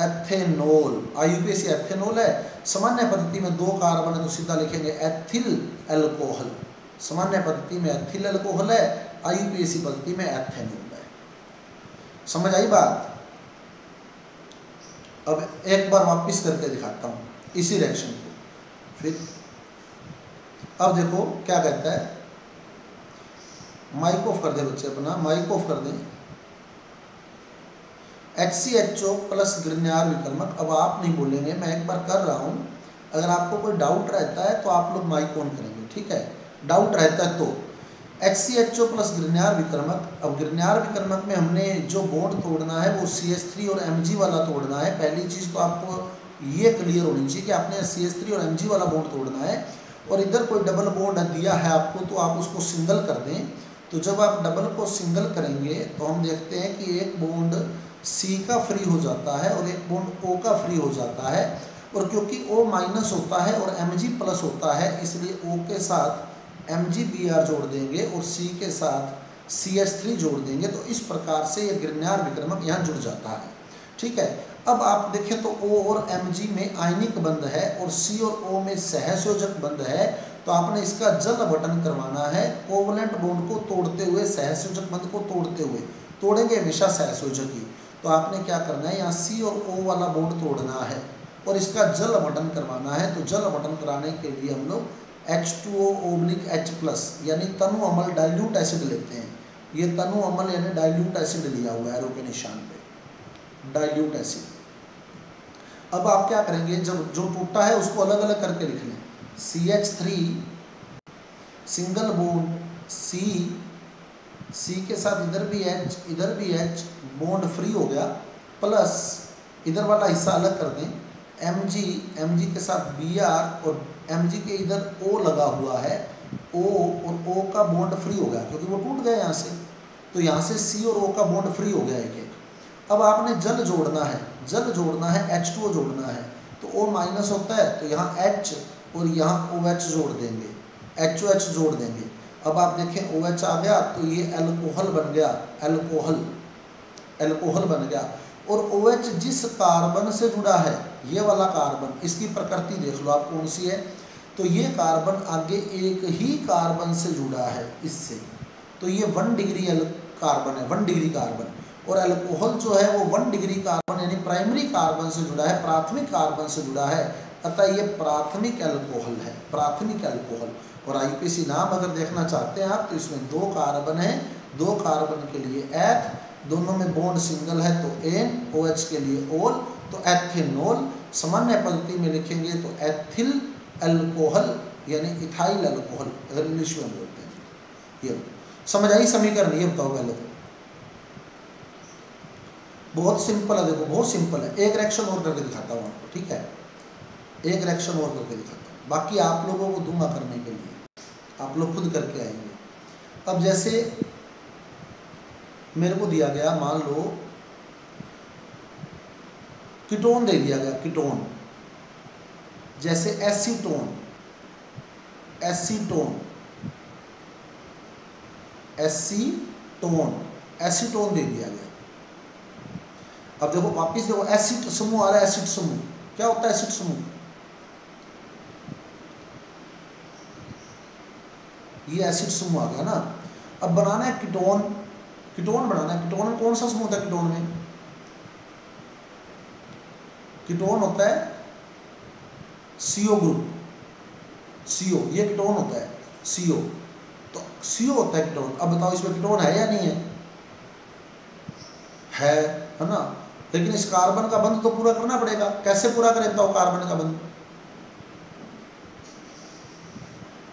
एथेनॉल। आईयूपीएसी एथेनॉल है। सामान्य पद्धति में दो कार्बन है तो सीधा लिखेंगे एथिल अल्कोहल, सामान्य पद्धति में एथिल अल्कोहल है, आईयूपीएसी पद्धति में एथेनॉल है। समझ आई बात? अब एक बार वापस करके दिखाता हूँ इसी रिएक्शन को फिर। अब देखो क्या कहता है, माइक ऑफ कर दे बच्चे, अपना माइक ऑफ कर दें। H C H O plus Grignard विकर्मक। अब आप नहीं बोलेंगे, मैं एक बार कर रहा हूँ, अगर आपको कोई डाउट रहता है तो आप लोग माइक ऑन करेंगे, ठीक है, डाउट रहता है तो। H C H O plus Grignard विकर्मक। अब ग्रिग्नार्ड विकर्मक में हमने जो बॉन्ड तोड़ना है वो सी एच थ्री और एम जी वाला तोड़ना है। पहली चीज़ तो आपको ये क्लियर होनी चाहिए कि आपने सी एच थ्री और एम जी वाला बॉन्ड तोड़ना है, और इधर कोई डबल बॉन्ड दिया है आपको तो आप उसको सिंगल कर दें। तो जब आप डबल को सिंगल करेंगे तो हम देखते हैं कि एक बॉन्ड C का फ्री हो जाता है और एक बॉन्ड O का फ्री हो जाता है, और क्योंकि O माइनस होता है और Mg प्लस होता है इसलिए O के साथ एम जी बी आर जोड़ देंगे और C के साथ सी एच थ्री जोड़ देंगे। तो इस प्रकार से ये ग्रिग्नार्ड विकर्मक यहाँ जुड़ जाता है, ठीक है। अब आप देखें तो O और Mg में आयनिक बंध है और C और O में सहसंयोजक बंध है, तो आपने इसका जल बटन करवाना है कोवलेंट बॉन्ड को तोड़ते हुए, सहसंयोजक बंध को तोड़ते हुए, तोड़ेंगे हमेशा सहसंयोजक ही। तो आपने क्या करना है, यहाँ C और O वाला बॉन्ड तोड़ना है और इसका जल बटन करवाना है। तो जल बटन कराने के लिए हम लोग H two O oblique H plus यानी तनु अम्ल डाइल्यूट एसिड लेते हैं। ये तनु अम्ल यानी डाइल्यूट एसिड लिया हुआ है एरो के निशान पे, डाइल्यूट एसिड। अब आप क्या करेंगे, जब जो टूटा है उसको अलग अलग करके लिख लें। C H three single bond C, C के साथ इधर भी H इधर भी H, बॉन्ड फ्री हो गया, प्लस इधर वाला हिस्सा अलग कर दें, Mg Mg के साथ Br और Mg के इधर O लगा हुआ है, O और O का बॉन्ड फ्री हो गया क्योंकि वो टूट गया यहाँ से, तो यहाँ से C और O का बॉन्ड फ्री हो गया एक एक। अब आपने जल जोड़ना है, जल जोड़ना है, एच टू ओ जोड़ना है, तो O माइनस होता है तो यहाँ H और यहाँ OH जोड़ देंगे, एच ओ एच जोड़ देंगे। अब आप देखें OH आ गया तो ये अल्कोहल बन गया, अल्कोहल अल्कोहल बन गया। और OH जिस कार्बन से जुड़ा है, ये वाला कार्बन, इसकी प्रकृति देख लो आप कौन सी है, तो ये कार्बन आगे एक ही कार्बन से जुड़ा है इससे, तो ये वन डिग्री कार्बन है, वन डिग्री कार्बन। और अल्कोहल जो है वो वन डिग्री कार्बन यानी प्राइमरी कार्बन से जुड़ा है, प्राथमिक कार्बन से जुड़ा है, अतः ये प्राथमिक अल्कोहल है, प्राथमिक अल्कोहल। और आईयूपीएसी नाम अगर देखना चाहते हैं आप तो इसमें दो कार्बन है, दो कार्बन के लिए एथ, दोनों में बॉन्ड सिंगल है तो एन, ओएच के लिए ओल, तो एथेनॉल। सामान्य पद्धति में लिखेंगे तो एथिल अल्कोहल यानी इथाइल अल्कोहल, अगर इंग्लिश में बोलते हैं। ये समझ आई समीकरण? ये बताओ पहले, बहुत सिंपल है, देखो बहुत सिंपल है। एक रिएक्शन और करके दिखाता हूँ आपको, ठीक है, एक रिएक्शन और करके दिखाता हूँ, बाकी आप लोगों को दूंगा करने के लिए, आप लोग खुद करके आएंगे। अब जैसे मेरे को दिया गया, मान लो कीटोन दे दिया गया, कीटोन, जैसे एसीटोन, एसीटोन, एसीटोन, एसीटोन दे दिया गया। अब देखो वापिस देखो एसिड समूह आ रहा है, एसिड समूह क्या होता है? एसिड समूह, ये एसिड समूह आ गया ना। अब बनाना है कीटोन, कीटोन बनाना है। कीटोन में कौन सा समूह होता है? कीटोन में कीटोन होता है सीओ ग्रुप, सीओ, ये कीटोन होता है सीओ, तो सीओ होता है कीटोन। अब बताओ इसमें कीटोन है या नहीं है? है, है ना। लेकिन इस कार्बन का बंध तो पूरा करना पड़ेगा। कैसे पूरा करें बताओ कार्बन का बंध?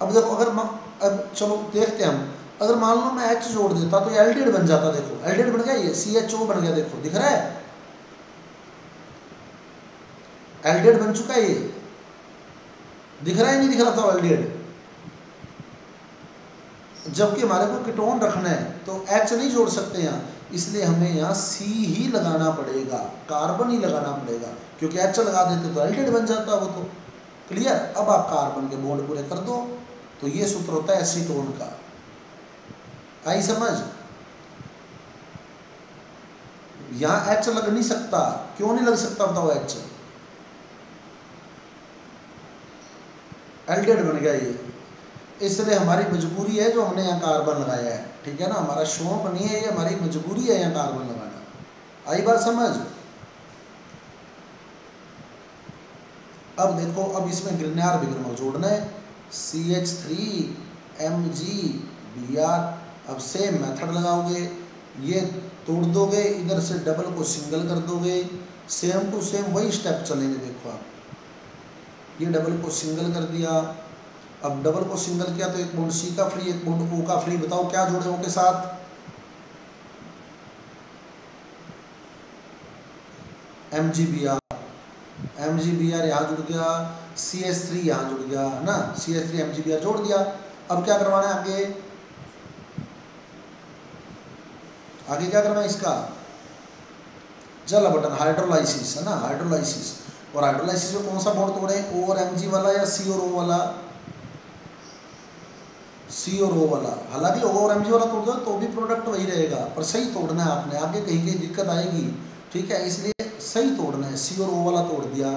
अब देखो अगर म, अब चलो देखते हैं हम, अगर मान लो मैं H जोड़ देता तो एल्डिहाइड बन जाता। देखो एल्डिहाइड बन गया, ये सी एच ओ बन गया, देखो दिख रहा है एल्डिहाइड बन चुका है, ये दिख रहा है नहीं दिख रहा था एल्डिहाइड। जबकि हमारे को कीटोन रखना है तो H नहीं जोड़ सकते यहाँ, इसलिए हमें यहाँ C ही लगाना पड़ेगा, कार्बन ही लगाना पड़ेगा, क्योंकि H लगा देते तो एल्डिहाइड बन जाता वो। तो क्लियर, अब आप कार्बन के बॉन्ड पूरे कर दो तो ये सूत्र होता है एसीटोन का। आई समझ? यहां H लग नहीं सकता, क्यों नहीं लग सकता बताओ? H एल्डिहाइड बन गया ये, इसलिए हमारी मजबूरी है जो हमने यहाँ कार्बन लगाया है, ठीक है ना, हमारा शौक नहीं है ये, हमारी मजबूरी है यहाँ कार्बन लगाना। आई बात समझ? अब देखो अब इसमें ग्रिग्नार्ड विग्रमक जोड़ना है, C H three M G B R. अब सेम मेथड लगाओगे, ये तोड़ दोगे, इधर से डबल को सिंगल कर दोगे, सेम टू सेम वही स्टेप चलेंगे। देखो आप ये डबल को सिंगल कर दिया, अब डबल को सिंगल किया तो एक बॉन्ड सी का फ्री, एक बॉन्ड ओ का फ्री, बताओ क्या जोड़े ओ के साथ? M G B R, M G B R यहाँ जुड़ गया, सी एच थ्री यहाँ जुड़ गया, है ना, C H three M G B R जोड़ दिया। अब क्या करवाना है आगे? आगे क्या करना है इसका? जल बटन हाइड्रोलाइसिस, है ना, हाइड्रोलाइसिस। और हाइड्रोलाइसिस में कौन सा बॉन्ड तोड़े, ओ और एम जी वाला या सी और ओ वाला? सी और ओ वाला। हालांकि ओ और एम जी वाला तोड़ दो तो भी प्रोडक्ट वही रहेगा, पर सही तोड़ना है आपने, आगे कहीं कहीं दिक्कत आएगी, ठीक है, इसलिए सही तोड़ना है। सी और ओ वाला तोड़ दिया,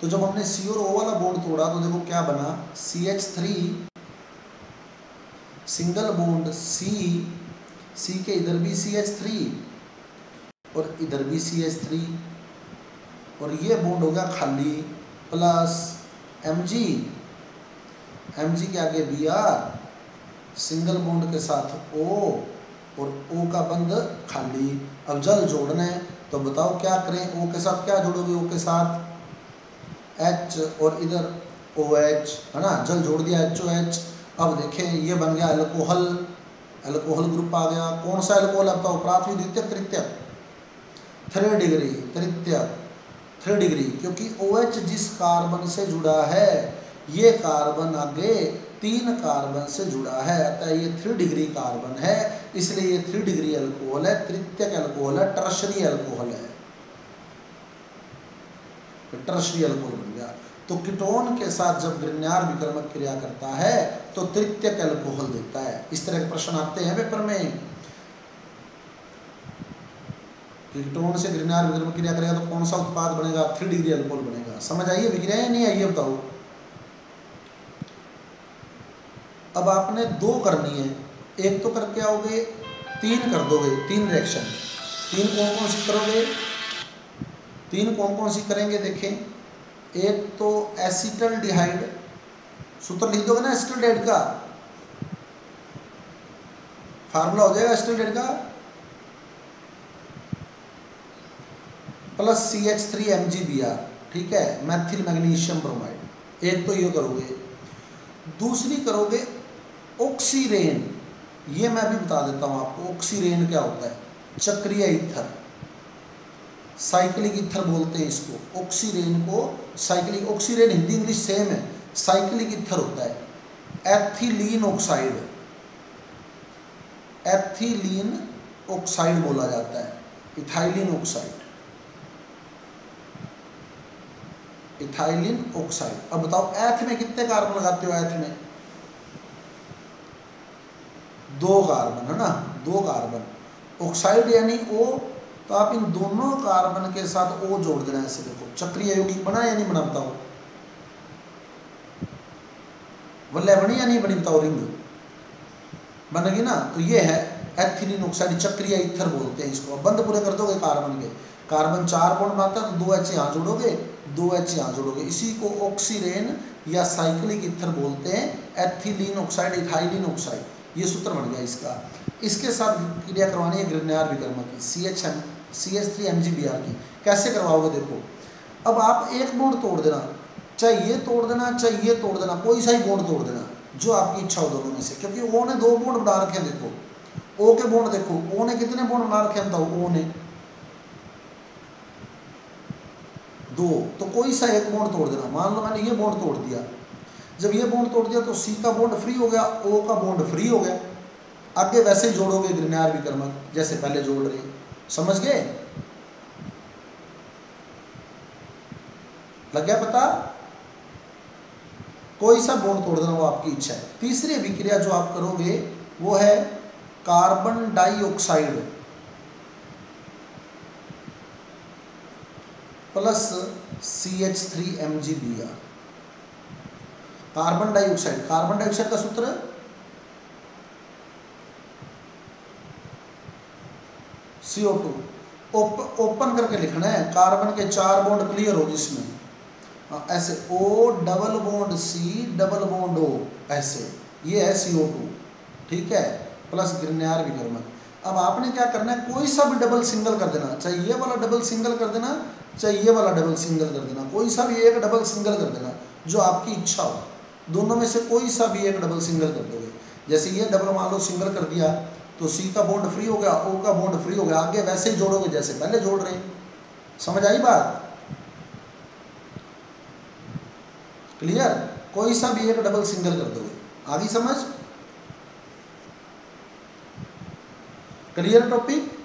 तो जब हमने सी और ओ वाला बॉन्ड तोड़ा तो देखो क्या बना, C H three single bond C, C के इधर भी सी एच थ्री और इधर भी सी एच थ्री, और ये बॉन्ड हो गया खाली, plus M G, M G के आगे बी आर, सिंगल बॉन्ड के साथ O और O का बंध खाली। अब जल जोड़ना है तो बताओ क्या करें? O के साथ क्या जोड़ोगे? O के साथ H और इधर OH, है ना, जल जोड़ दिया एच ओ एच। अब देखें ये बन गया अल्कोहल, अल्कोहल ग्रुप आ गया। कौन सा अल्कोहल बताओ? प्राथमिक, द्वितीयक, तृतीयक, थर्ड डिग्री, तृतीयक, थर्ड डिग्री, क्योंकि OH जिस कार्बन से जुड़ा है ये कार्बन आगे तीन कार्बन से जुड़ा है, अतः ये थ्री डिग्री कार्बन है, इसलिए ये थ्री डिग्री अल्कोहल है, तृतीयक अल्कोहल है, टर्शरी अल्कोहल है, टर्शरी अल्कोहल बन गया। तो कीटोन के साथ जब ग्रिग्नार्ड विकर्मक क्रिया करता है तो तृतीयक अल्कोहल देता है। इस तरह के प्रश्न आते हैं पेपर में, कीटोन से ग्रिग्नार्ड विकर्मक क्रिया करेगा तो कौन सा उत्पाद बनेगा? थ्री डिग्री अल्कोहल बनेगा। समझ आइए विक्रिया या नहीं आइए बताओ? अब आपने दो करनी है, एक तो करके आओगे, तीन कर दोगे, तीन रिएक्शन। तीन कौन कौन सी करोगे? तीन कौन कौन सी करेंगे देखें, एक तो एसिटल्डिहाइड, सूत्र लिख दोगे ना एसिटल्डिहाइड का, फार्मूला हो जाएगा एसिटल्डिहाइड का, plus C H three M G B R, ठीक है, मैथिल मैग्नीशियम ब्रोमाइड, एक तो ये करोगे। दूसरी करोगे ऑक्सीरेन, ये मैं भी बता देता हूँ आपको ऑक्सीरेन क्या होता है, चक्रीय ईथर, साइक्लिक ईथर बोलते हैं इसको, ऑक्सीरेन को cyclic, oxirane Hindi English same है, साइक्लिक ईथर होता है। एथिलीन ऑक्साइड, एथिलीन ऑक्साइड बोला जाता है, इथाइलिन ऑक्साइड, इथाइलिन ऑक्साइड। अब बताओ एथ में कितने कार्बन लगाते हो? एथ में दो कार्बन है ना, दो कार्बन ऑक्साइड यानी ओ, तो आप इन दोनों कार्बन के साथ ओ जोड़ देना है। ऐसे देखो चक्रीय यौगिक बना या नहीं बना बताओ, वल्लय बनी या नहीं बनी बताओ, रिंग बनेगी ना। तो ये है एथिलीन ऑक्साइड, चक्रीय ईथर बोलते हैं इसको। बंद पूरे कर दोगे कार्बन के, कार्बन चार बॉन्ड बनाता है तो दो एच यहाँ जोड़ोगे, दो एच यहाँ जोड़ोगे, इसी को ऑक्सीरेन या साइक्लिक ईथर बोलते हैं, एथिलीन ऑक्साइड, इथाइलिन ऑक्साइड। ये सूत्र बन गया इसका। इसके साथ क्रिया करवानी है ग्रिग्नार्ड विकर्मा की, C H M C H three M G B R की। कैसे करवाओगे देखो, अब आप एक बॉन्ड तोड़ देना, चाहे ये तोड़ देना चाहे ये तोड़ देना, कोई सा ही बॉन्ड तोड़ देना जो आपकी इच्छा हो दोनों में से, क्योंकि ओ ने दो बॉन्ड बना रखे हैं। देखो ओ के बॉन्ड देखो, ओ ने कितने बॉन्ड बना रखे हैं बताओ, ओ ने दो, तो कोई सा एक बॉन्ड तोड़ देना। मान लो मैंने ये बॉन्ड तोड़ दिया, जब ये बॉन्ड तोड़ दिया तो सी का बॉन्ड फ्री हो गया, ओ का बॉन्ड फ्री हो गया। आगे वैसे ही जोड़ोगे ग्रिग्नार्ड विकर्मा जैसे पहले जोड़ रहे, समझ गए? लग गया पता? कोई सा बॉन्ड तोड़ देना, वो आपकी इच्छा है। तीसरी अभिक्रिया जो आप करोगे वो है carbon dioxide plus C H three M G B R. Carbon dioxide, carbon dioxide का सूत्र सीओ टू। ओप, ओपन करके लिखना है, कार्बन के चार बॉन्ड क्लियर हो जिसमें, ऐसे O double bond C double bond O, ऐसे ये है सी ओ टू, ठीक है, प्लस ग्रिग्नार्ड विकर्मा। अब आपने क्या करना है, कोई सा भी डबल सिंगल कर देना, चाहे ये वाला डबल सिंगल कर देना चाहे ये वाला डबल सिंगल कर देना, कोई सा भी एक डबल सिंगल कर देना जो आपकी इच्छा हो, दोनों में से कोई सा भी एक डबल सिंगल कर दोगे। जैसे ये डबल मान लो सिंगल कर दिया तो सी का बॉन्ड फ्री हो गया, ओ का बॉन्ड फ्री हो गया, आगे वैसे ही जोड़ोगे जैसे पहले जोड़ रहे। समझ आई बात? क्लियर? कोई सा भी एक डबल सिंगल कर दोगे, आगे समझ? Clear topic?